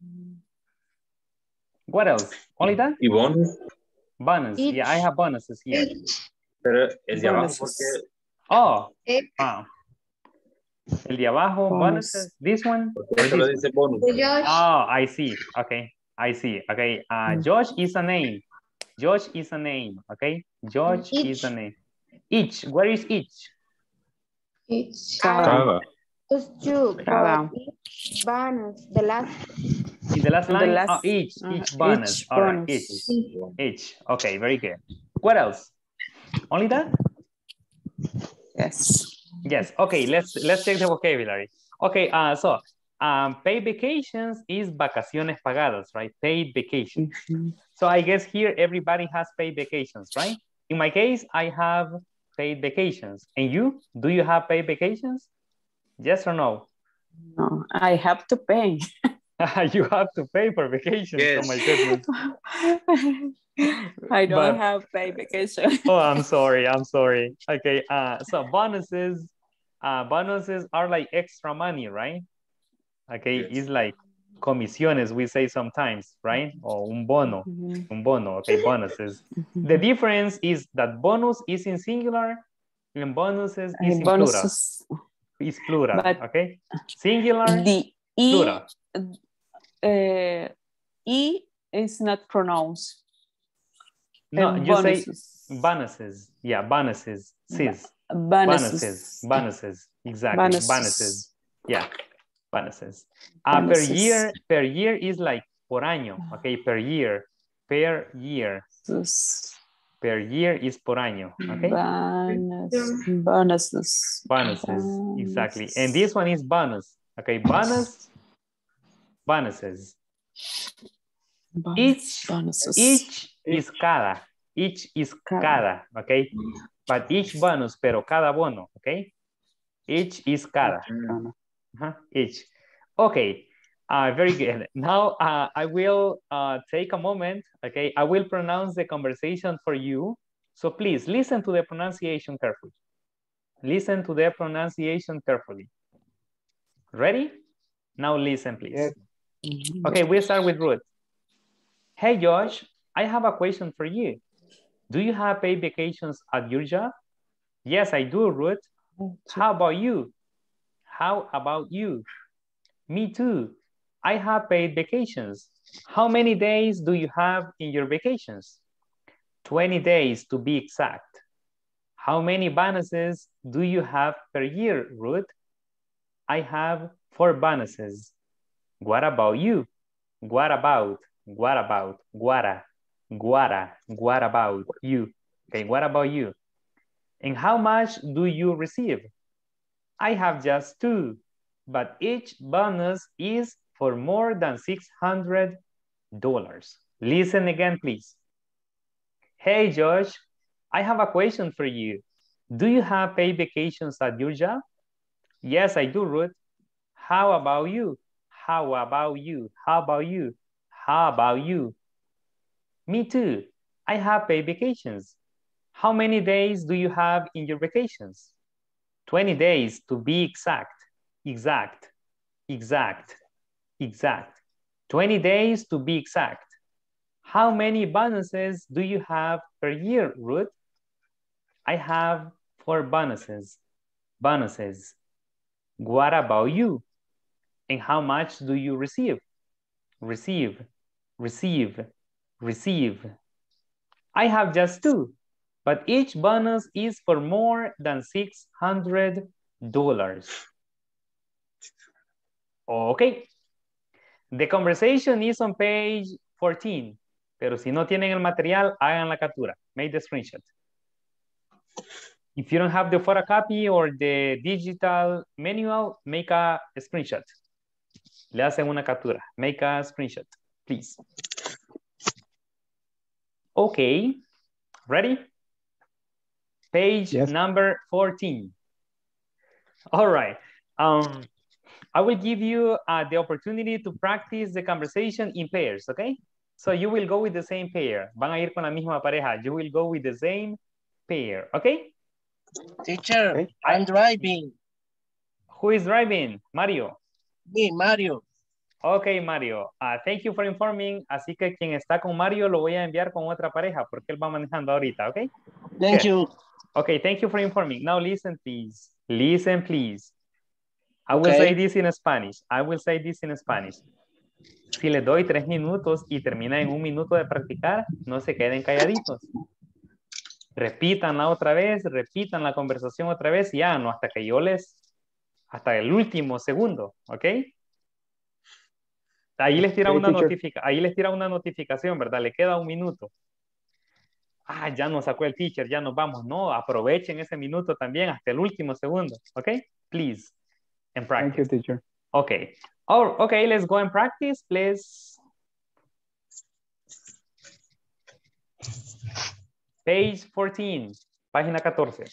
What else? Only that? Bonus. Bonus. Yeah, I have bonuses here. Each. Pero el de abajo, porque... Oh, ah. El de abajo, bonuses, bonuses. This one. This one. Dice bonus. Oh, I see. Okay, I see. Okay, uh, Josh is a name. Josh is a name. Okay, Josh each. is a name. Each. Where is each? Each. Cada. It's two. Cada. Bonus. The last. The last line. The last, oh, each. Each uh, bonus. Each All bonus. Right. Each. Each. Okay. Very good. What else? Only that? Yes. Yes. Okay. Let's let's take the vocabulary. Okay. Uh. So, um. Paid vacations is vacaciones pagadas, right? Paid vacations. Mm-hmm. So I guess here everybody has paid vacations, right? In my case, I have paid vacations. And you? Do you have paid vacations? Yes or no? No. I have to pay. You have to pay for vacation. Yes. Oh my goodness. I don't but, have paid vacation. Oh, I'm sorry. I'm sorry. Okay. Uh, so bonuses, uh, bonuses are like extra money, right? Okay. Yes. It's like comisiones, we say sometimes, right? Or un bono, mm-hmm. un bono. Okay, bonuses. Mm-hmm. The difference is that bonus is in singular and bonuses is and in bonuses. plural. It's plural, but okay? Singular, the e plural. Uh, e is not pronounced. No, and you bonuses. say bonuses. Yeah, bonuses. Sis. Bonuses. Bonuses. bonuses. Exactly. Bonuses. bonuses. Yeah, bonuses. Uh, bonuses. Per year, per year is like por año. Okay, per year. Per year. Sus. Per year is por año. Okay. Bonus. Bonuses. Bonuses. Bonuses. Exactly. And this one is bonus. Okay, bonus. Bonuses. Bonus, each, bonuses. Each is cada. Each is cada, okay? But each bonus, pero cada bono, okay? Each is cada. Uh-huh. Each. Okay, uh, very good. Now uh, I will uh, take a moment, okay? I will pronounce the conversation for you. So please listen to the pronunciation carefully. Listen to the pronunciation carefully. Ready? Now listen, please. Yes. Okay, we start with Ruth. Hey, Josh, I have a question for you. Do you have paid vacations at your job? Yes, I do, Ruth. How about you? How about you? Me too. I have paid vacations. How many days do you have in your vacations? twenty days to be exact. How many bonuses do you have per year, Ruth? I have four bonuses. What about you? What about, what about, guara, guara, what about you? Okay, what about you? And how much do you receive? I have just two, but each bonus is for more than six hundred dollars. Listen again, please. Hey, Josh, I have a question for you. Do you have paid vacations at your job? Yes, I do, Ruth. How about you? How about you? How about you? How about you? Me too. I have paid vacations. How many days do you have in your vacations? twenty days to be exact. Exact. Exact. Exact. twenty days to be exact. How many bonuses do you have per year, Ruth? I have four bonuses. Bonuses. What about you? And how much do you receive? Receive, receive, receive. I have just two, but each bonus is for more than six hundred dollars. Okay. The conversation is on page fourteen. Pero si no tienen el material, hagan la captura. Make the screenshot. If you don't have the photocopy or the digital manual, make a screenshot. Le hacen una captura. Make a screenshot, please. Okay. Ready? Page yes. number fourteen. All right. Um, I will give you uh, the opportunity to practice the conversation in pairs, okay? So you will go with the same pair. Van a ir con la misma pareja. You will go with the same pair, okay? Teacher, okay. I'm driving. Who is driving? Mario. Me, Mario. Ok, Mario. Uh, thank you for informing. Así que quien está con Mario lo voy a enviar con otra pareja porque él va manejando ahorita, ¿ok? Thank Good. you. Okay, thank you for informing. Now listen, please. Listen, please. I will okay. say this in Spanish. I will say this in Spanish. Si les doy tres minutos y termina en un minuto de practicar, no se queden calladitos. Repítanla otra vez, repitan la conversación otra vez, ya no hasta que yo les, hasta el último segundo, ¿ok? Ahí les tira una notificación, ahí les tira una notificación, ¿verdad? Le queda un minuto. Ah, ya nos sacó el teacher, ya nos vamos. No, aprovechen ese minuto también hasta el último segundo, ¿ok? Please. And practice. Thank you, teacher. Okay. Oh, okay, let's go and practice, please. Page fourteen, página catorce.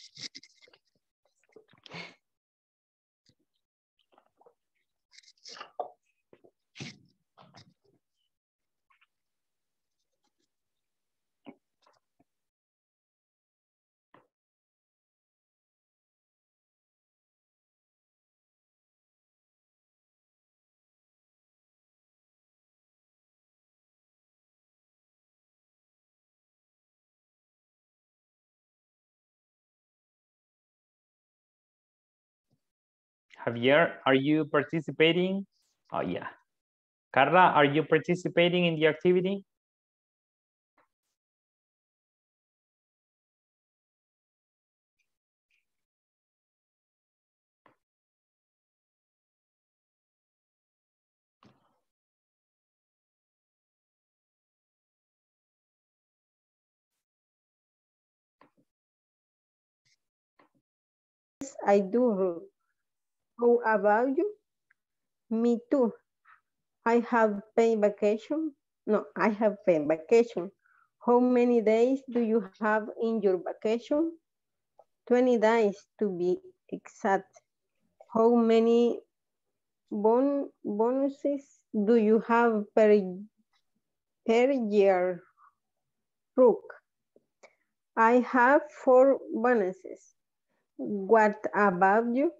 Javier, are you participating? Oh, yeah. Carla, are you participating in the activity? Yes, I do. How about you? Me too. I have paid vacation. No, I have paid vacation. How many days do you have in your vacation? twenty days to be exact. How many bon bonuses do you have per, per year? Brooke, I have four bonuses. What about you?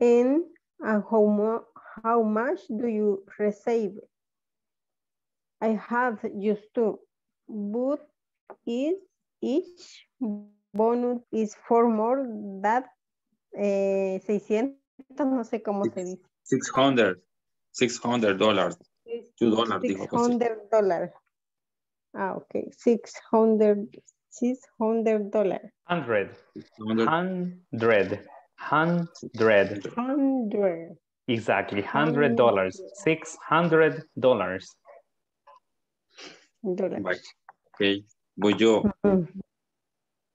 And uh, how, mo how much do you receive? I have used two, but is each bonus is for more than eh, seiscientos, no sé cómo Six, se dice. six hundred, six hundred dollars. two dollars, dijo. six hundred dollars. Ah, okay. six hundred dollars. six hundred dollars. Hundred. Hundred. Hundred. Hundred. Exactly. Hundred dollars. Six hundred dollars. Okay. But yo.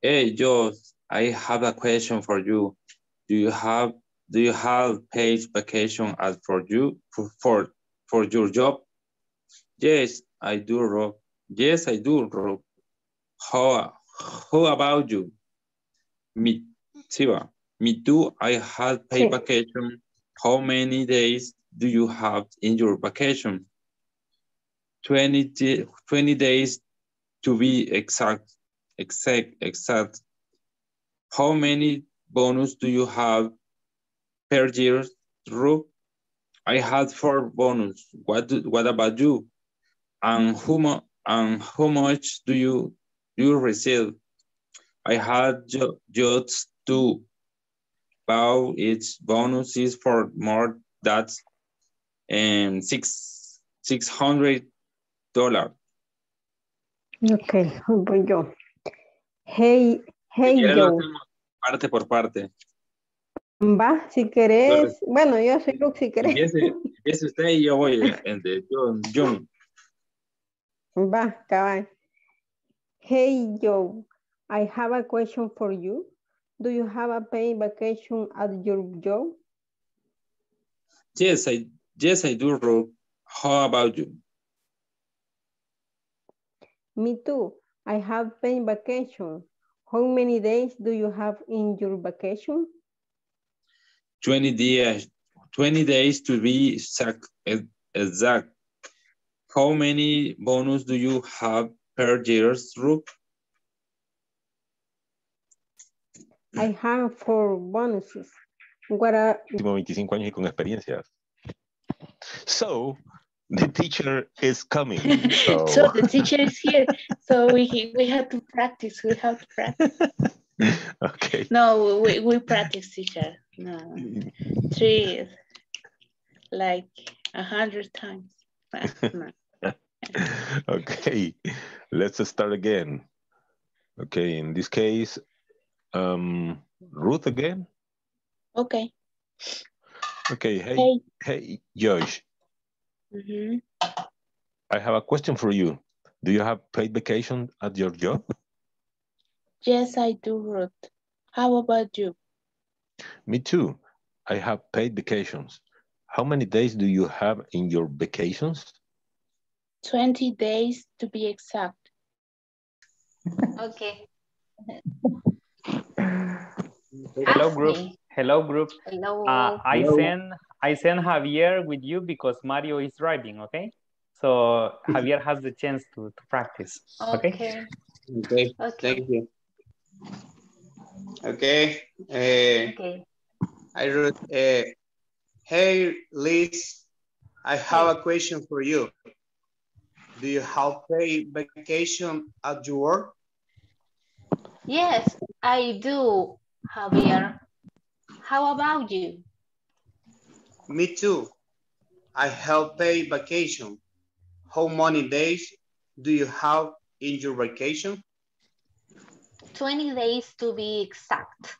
Hey, yo. I have a question for you. Do you have Do you have paid vacation as for you for for, for your job? Yes, I do, Rob. Yes, I do, Rob. How How about you? Me, Siva. Me too, I have paid vacation. How many days do you have in your vacation? twenty, twenty days to be exact, exact, exact. How many bonus do you have per year, Drew? I had four bonus. What, do, what about you? And how, and how much do you, you receive? I had just two. About its bonuses for more than um, six six hundred dollars. Okay, voy yo. Hey, hey, yo. Parte por parte. Va, si querés. Bueno, yo soy Luke, si querés. Es usted y yo voy. Yo. Va, cabal. Hey, yo. I have a question for you. Do you have a paid vacation at your job? Yes, I yes I do, Rob. How about you? Me too. I have paid vacation. How many days do you have in your vacation? Twenty days. Twenty days to be exact. Exact. How many bonus do you have per year, Rob? I have four bonuses. What are... twenty-five años y con experiencia. So, the teacher is coming. So, so the teacher is here. So we we have to practice. We have to practice. Okay. No, we, we practice teacher. No, three, like a hundred times. No. Okay, let's start again. Okay, in this case, um, Ruth again. Okay. Okay, hey, hey, hey Josh. Mm-hmm. I have a question for you. Do you have paid vacation at your job? Yes, I do, Ruth. How about you? Me too. I have paid vacations. How many days do you have in your vacations? twenty days to be exact. Okay. Hello, group. Hello, group. Hello. Uh, I Hello. send I send Javier with you because Mario is driving, okay? So Javier has the chance to, to practice. Okay. Okay. Okay. Okay. Thank you. Okay. Uh, okay. I wrote, uh, hey, Liz, I have a question for you. Do you have paid vacation at your work? Yes, I do, Javier. How about you? Me too. I have paid vacation. How many days do you have in your vacation? twenty days to be exact.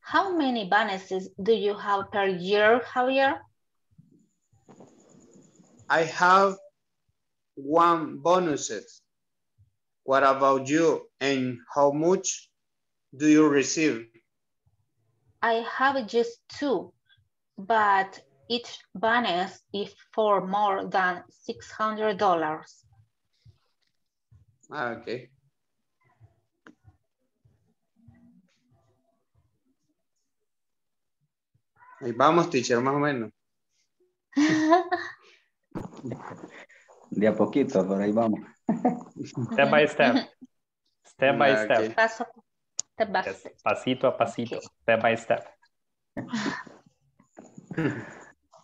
How many bonuses do you have per year, Javier? I have one bonuses. What about you and how much do you receive? I have just two, but each bonus is for more than six hundred dollars. Okay. Ahí vamos, teacher, más o menos. De a poquito, por ahí vamos. Step by step. Step by okay. step. Paso, step by yes. Pasito a pasito. Okay. Step by step.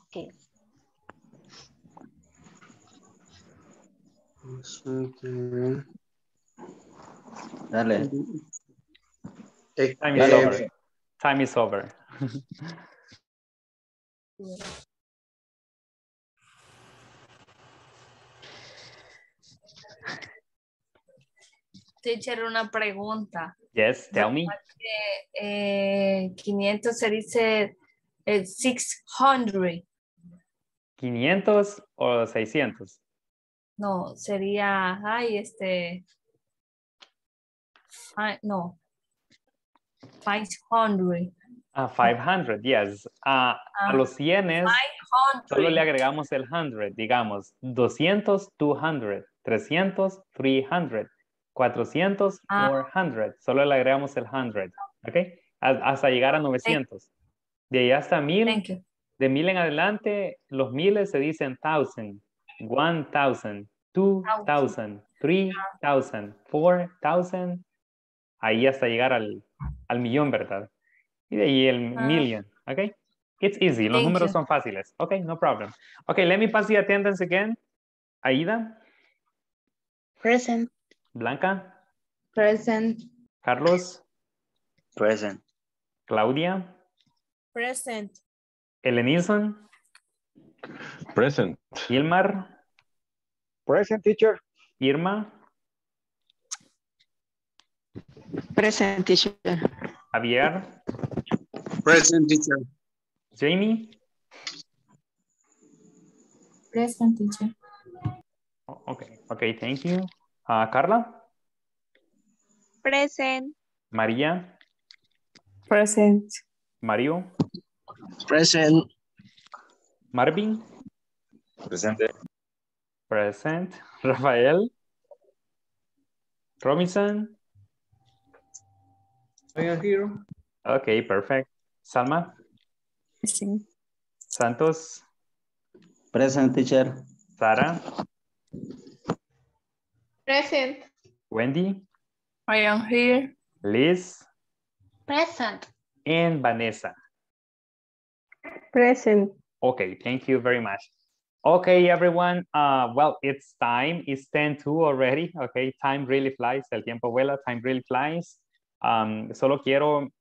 Okay. Dale. Hey, Time is dale. over. Time is over. Teacher, una pregunta. Yes, tell me. Eh, quinientos se dice eh, six hundred. ¿quinientos o seiscientos? No, sería, ay, este, ay, no, five hundred. Ah, five hundred, yes. Ah, um, a los cienes solo le agregamos el one hundred, digamos, two hundred, two hundred, three hundred, three hundred. cuatrocientos, ah. four hundred. Solo le agregamos el one hundred, ¿ok? Hasta llegar a novecientos. De ahí hasta mil. De mil en adelante, los miles se dicen thousand, one thousand, two thousand, three thousand, four thousand. Ahí hasta llegar al, al millón, ¿verdad? Y de ahí el ah. million, ¿ok? It's easy. Los Thank números you. son fáciles. Ok, no problem. Ok, let me pass the attendance again. Aida. Present. Blanca. Present. Carlos. Present. Claudia. Present. Elenison. Present. Gilmar. Present, teacher. Irma. Present, teacher. Javier. Present, teacher. Jamie. Present, teacher. Oh, okay, okay, thank you. Uh, Carla. Present. María. Present. Mario. Present. Marvin. Present. Present. Rafael. Robinson. I am here. Okay, perfect. Salma. Present. Santos. Present, teacher. Sara. Present. Wendy. I am here. Liz. Present. And Vanessa. Present. Okay, thank you very much. Okay, everyone. Uh, well, it's time. It's ten two already. Okay, time really flies. El tiempo vuela. Time really flies. Um, solo quiero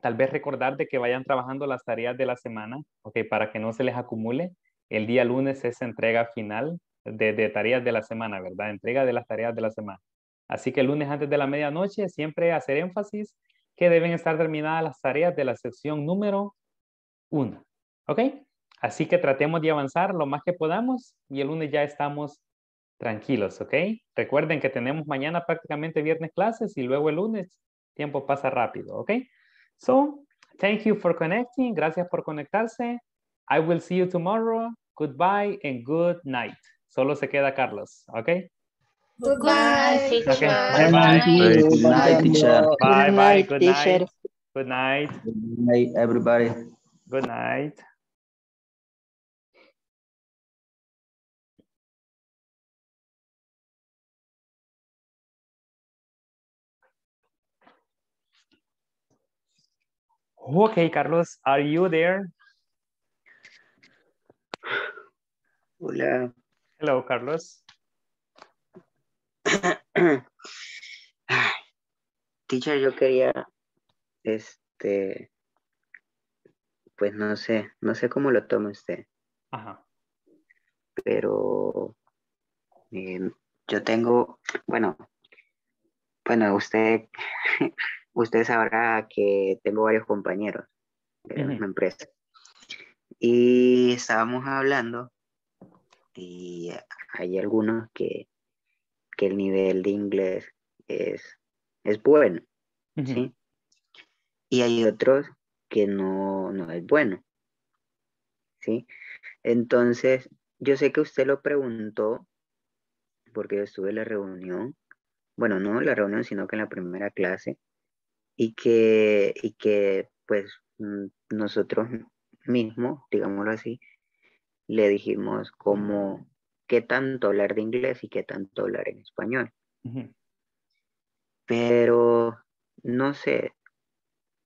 tal vez recordar de que vayan trabajando las tareas de la semana, okay, para que no se les acumule. El día lunes es entrega final de, de tareas de la semana, ¿verdad? Entrega de las tareas de la semana. Así que el lunes antes de la medianoche siempre hacer énfasis que deben estar terminadas las tareas de la sección número uno, ¿ok? Así que tratemos de avanzar lo más que podamos y el lunes ya estamos tranquilos, ¿ok? Recuerden que tenemos mañana prácticamente viernes clases y luego el lunes tiempo pasa rápido, ¿ok? So, thank you for connecting. Gracias por conectarse. I will see you tomorrow. Goodbye and good night. Solo se queda Carlos, ¿ok? Goodbye, teacher. Okay. Bye, bye. Good night, teacher. Bye, bye. Good night. Good night. Good night, everybody. Good night. Okay, Carlos, are you there? Hola. Hello, Carlos. Teacher, yo quería, este, pues no sé, no sé cómo lo toma usted. Ajá. Pero eh, yo tengo, bueno, bueno, usted, usted sabrá que tengo varios compañeros de la misma empresa. Y estábamos hablando y hay algunos que que el nivel de inglés es, es bueno, uh-huh. ¿sí? Y hay otros que no, no es bueno, ¿sí? Entonces, yo sé que usted lo preguntó, porque yo estuve en la reunión, bueno, no en la reunión, sino que en la primera clase, y que, y que pues, nosotros mismos, digámoslo así, le dijimos cómo... qué tanto hablar de inglés y qué tanto hablar en español. Uh-huh. Pero, no sé,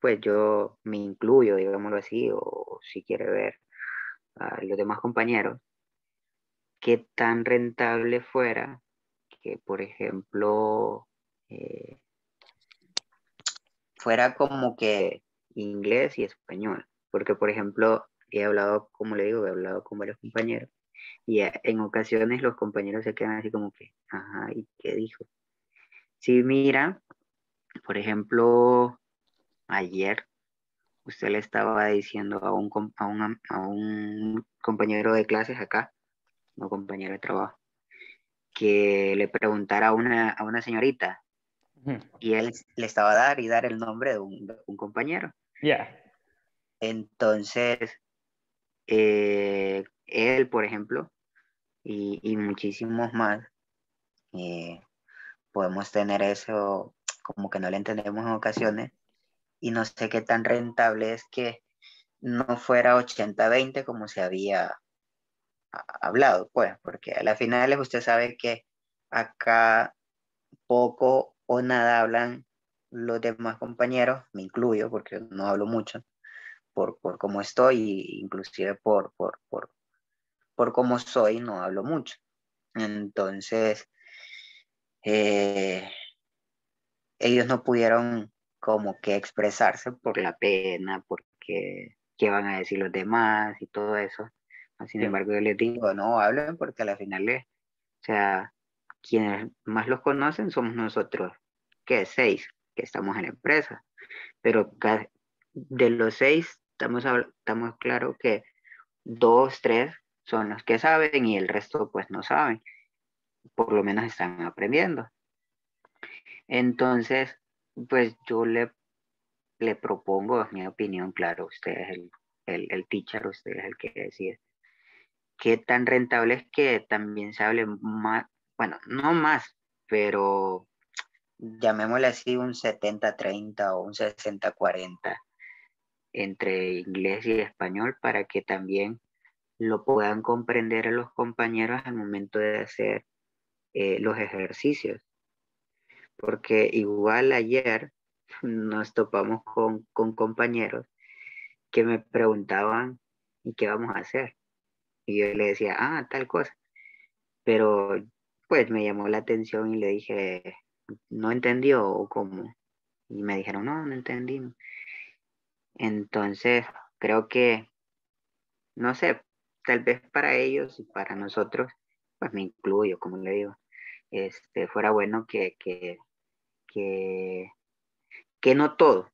pues yo me incluyo, digámoslo así, o si quiere ver a los demás compañeros, qué tan rentable fuera que, por ejemplo, eh, fuera como que inglés y español. Porque, por ejemplo, he hablado, como le digo, he hablado con varios compañeros. Y en ocasiones los compañeros se quedan así como que, ajá, ¿y qué dijo? Si mira, por ejemplo, ayer usted le estaba diciendo a un, a un, a un compañero de clases acá, no compañero de trabajo, que le preguntara a una, a una señorita, uh-huh. y él le estaba a dar y dar el nombre de un, de un compañero. Yeah. Entonces, eh... él, por ejemplo, y, y muchísimos más, eh, podemos tener eso como que no le entendemos en ocasiones, y no sé qué tan rentable es que no fuera ochenta veinte como se había hablado, pues, porque a la final usted sabe que acá poco o nada hablan los demás compañeros, me incluyo porque no hablo mucho, por, por cómo estoy, inclusive por... por, por por cómo soy, no hablo mucho. Entonces, eh, ellos no pudieron como que expresarse por la pena, porque qué van a decir los demás y todo eso. Sin embargo, yo les digo, no hablen porque al final, es, o sea, quienes más los conocen somos nosotros, que seis, que estamos en la empresa. Pero de los seis, estamos, estamos claros que dos, tres, son los que saben y el resto pues no saben, por lo menos están aprendiendo. Entonces, pues yo le, le propongo, es mi opinión, claro, usted es el, el, el teacher, usted es el que decide, qué tan rentable es que también se hable más, bueno, no más, pero llamémosle así un setenta treinta o un sesenta cuarenta entre inglés y español para que también lo puedan comprender a los compañeros al momento de hacer eh, los ejercicios. Porque igual ayer nos topamos con, con compañeros que me preguntaban, ¿y qué vamos a hacer? Y yo le decía, ah, tal cosa. Pero pues me llamó la atención y le dije, no entendió o cómo. Y me dijeron, no, no entendimos. Entonces, creo que, no sé, tal vez para ellos y para nosotros, pues me incluyo, como le digo, este, fuera bueno que, que, que, que no todo.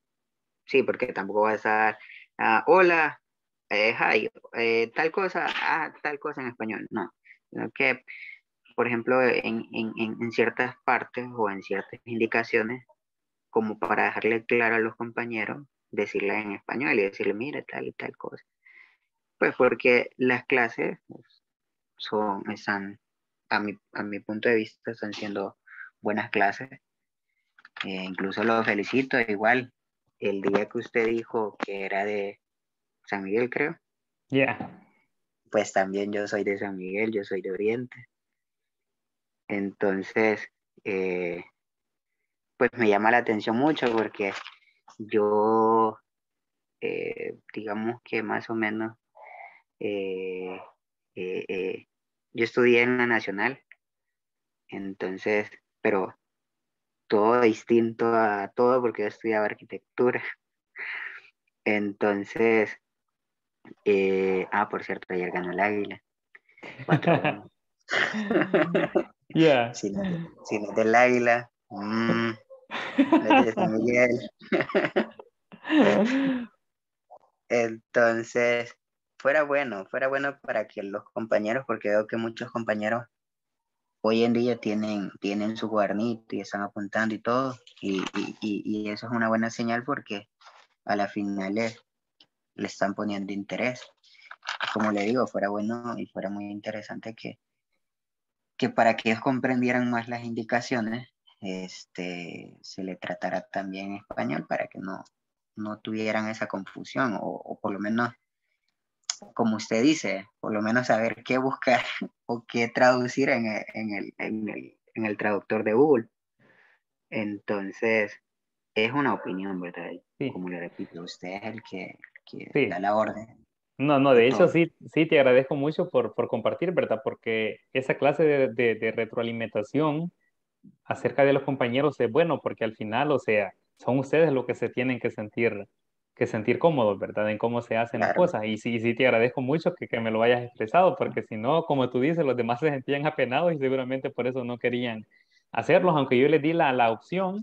Sí, porque tampoco vas a dar, ah, hola, eh, hi, eh, tal cosa, ah, tal cosa en español. No, sino que, por ejemplo, en, en, en ciertas partes o en ciertas indicaciones, como para dejarle claro a los compañeros, decirle en español y decirle, mira, tal y tal cosa. Pues porque las clases son, están, a mi, a mi punto de vista, están siendo buenas clases. Eh, incluso los felicito. Igual, el día que usted dijo que era de San Miguel, creo. Yeah. Pues también yo soy de San Miguel, yo soy de Oriente. Entonces, eh, pues me llama la atención mucho porque yo, eh, digamos que más o menos, eh, eh, eh, yo estudié en la Nacional, entonces, pero todo distinto a todo porque yo estudiaba arquitectura. Entonces, eh, ah, por cierto, ayer ganó el Águila. Cuatro, yeah. Si no, si no es del Águila, mmm. Entonces, fuera bueno, fuera bueno para que los compañeros, porque veo que muchos compañeros hoy en día tienen, tienen su cuadernito y están apuntando y todo, y, y, y eso es una buena señal porque a la final le, le están poniendo interés. Como le digo, fuera bueno y fuera muy interesante que, que para que ellos comprendieran más las indicaciones, Este, se le tratará también en español para que no, no tuvieran esa confusión o, o por lo menos, como usted dice, por lo menos saber qué buscar o qué traducir en, en, el, en, el, en el traductor de Google. Entonces, es una opinión, ¿verdad? Sí. Como le repito, usted es el que, que sí. da la orden. No, no, de hecho sí, sí te agradezco mucho por, por compartir, ¿verdad? Porque esa clase de, de, de retroalimentación acerca de los compañeros es bueno porque al final, o sea, son ustedes los que se tienen que sentir, que sentir cómodos, ¿verdad? En cómo se hacen claro. las cosas. Y sí, sí te agradezco mucho que, que me lo hayas expresado porque si no, como tú dices, los demás se sentían apenados y seguramente por eso no querían hacerlos, aunque yo les di la, la opción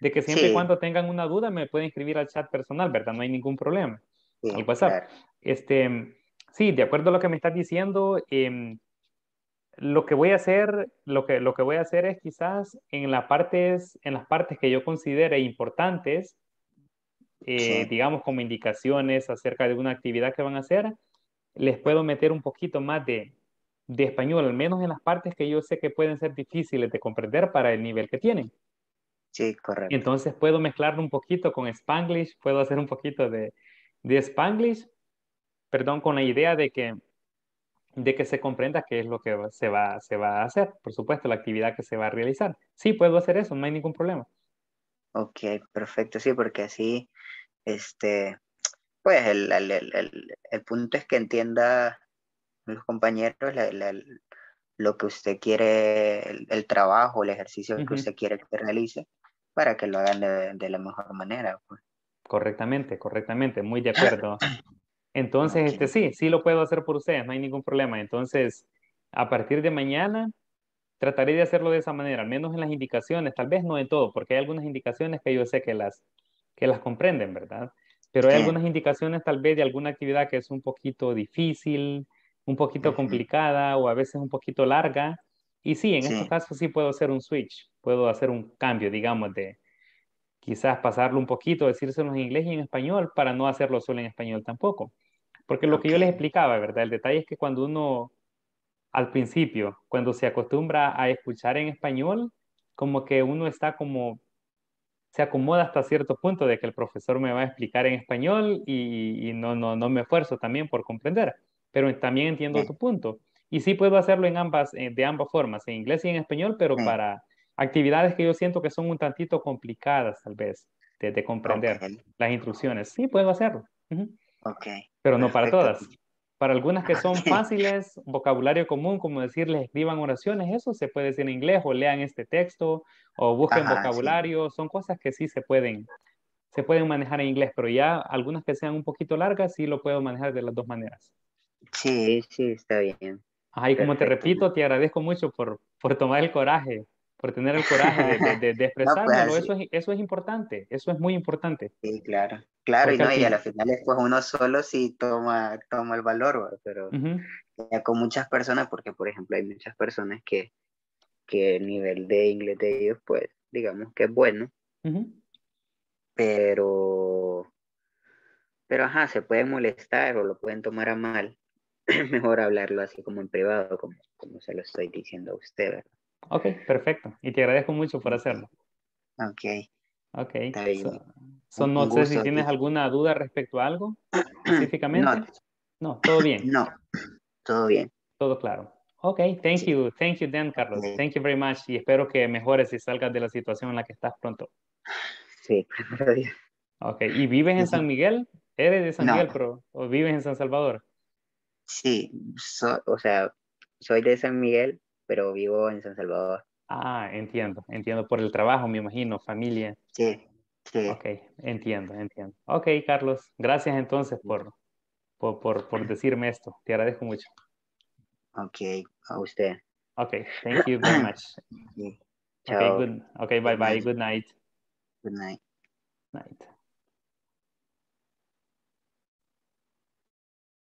de que siempre sí. y cuando tengan una duda me pueden escribir al chat personal, ¿verdad? No hay ningún problema. Sí, al WhatsApp. Claro. Este, sí, de acuerdo a lo que me estás diciendo, eh, Lo que voy a hacer, lo que, lo que voy a hacer es quizás en, la partes, en las partes que yo considere importantes, eh, sí. digamos como indicaciones acerca de una actividad que van a hacer, les puedo meter un poquito más de, de español, al menos en las partes que yo sé que pueden ser difíciles de comprender para el nivel que tienen. Sí, correcto. Entonces puedo mezclarlo un poquito con Spanglish, puedo hacer un poquito de, de Spanglish, perdón, con la idea de que de que se comprenda qué es lo que se va, se va a hacer, por supuesto, la actividad que se va a realizar. Sí, puedo hacer eso, no hay ningún problema. Ok, perfecto, sí, porque así, este, pues el, el, el, el punto es que entienda los compañeros la, la, lo que usted quiere, el, el trabajo, el ejercicio uh-huh. que usted quiere que realice, para que lo hagan de, de la mejor manera. Pues. Correctamente, correctamente, muy de acuerdo. Entonces, okay. este, sí, sí lo puedo hacer por ustedes, no hay ningún problema. Entonces, a partir de mañana, trataré de hacerlo de esa manera, al menos en las indicaciones, tal vez no en todo, porque hay algunas indicaciones que yo sé que las, que las comprenden, ¿verdad? Pero hay algunas indicaciones tal vez de alguna actividad que es un poquito difícil, un poquito uh-huh. complicada o a veces un poquito larga. Y sí, en sí. estos casos sí puedo hacer un switch, puedo hacer un cambio, digamos, de quizás pasarlo un poquito, decírselo en inglés y en español para no hacerlo solo en español tampoco. Porque lo okay. que yo les explicaba, ¿verdad? El detalle es que cuando uno, al principio, cuando se acostumbra a escuchar en español, como que uno está como, se acomoda hasta cierto punto de que el profesor me va a explicar en español y, y no, no, no me esfuerzo también por comprender. Pero también entiendo sí. tu punto. Y sí puedo hacerlo en ambas, de ambas formas, en inglés y en español, pero sí. para actividades que yo siento que son un tantito complicadas, tal vez, de, de comprender okay. las instrucciones. Sí, puedo hacerlo. Uh-huh. Ok. Pero no perfecto. Para todas. Para algunas que son fáciles, vocabulario común, como decirles escriban oraciones, eso se puede decir en inglés, o lean este texto, o busquen Ajá, vocabulario, sí. Son cosas que sí se pueden, se pueden manejar en inglés, pero ya algunas que sean un poquito largas, sí lo puedo manejar de las dos maneras. Sí, sí, está bien. Ajá, y como te repito, te agradezco mucho por, por tomar el coraje, por tener el coraje de, de, de, de expresármelo, no, pues, eso, es, eso es importante, eso es muy importante. Sí, claro, claro, y, no, y a la final pues uno solo sí toma, toma el valor, pero uh-huh. ya con muchas personas, porque por ejemplo hay muchas personas que, que el nivel de inglés de ellos pues digamos que es bueno, uh-huh. pero, pero ajá, se pueden molestar o lo pueden tomar a mal, mejor hablarlo así como en privado, como, como se lo estoy diciendo a usted, ¿verdad? Ok, perfecto. Y te agradezco mucho por hacerlo. Ok. Ok. So, so no sé si tienes alguna duda respecto a algo específicamente. No. No, todo bien. No, todo bien. Todo claro. Ok, thank sí. you. Thank you, Dan, Carlos. Okay. Thank you very much. Y espero que mejores y salgas de la situación en la que estás pronto. Sí, gracias. Ok, ¿y vives en San Miguel? ¿Eres de San no. Miguel, pero o vives en San Salvador? Sí, so, o sea, soy de San Miguel, pero vivo en San Salvador. Ah, entiendo, entiendo, por el trabajo, me imagino, familia. Sí, sí. Ok, entiendo, entiendo. Ok, Carlos, gracias entonces por, por, por, por decirme esto, te agradezco mucho. Ok, a usted. Ok, thank you very much. Sí. Chao. Ok, good, okay, bye bye, good night. Good night. Night.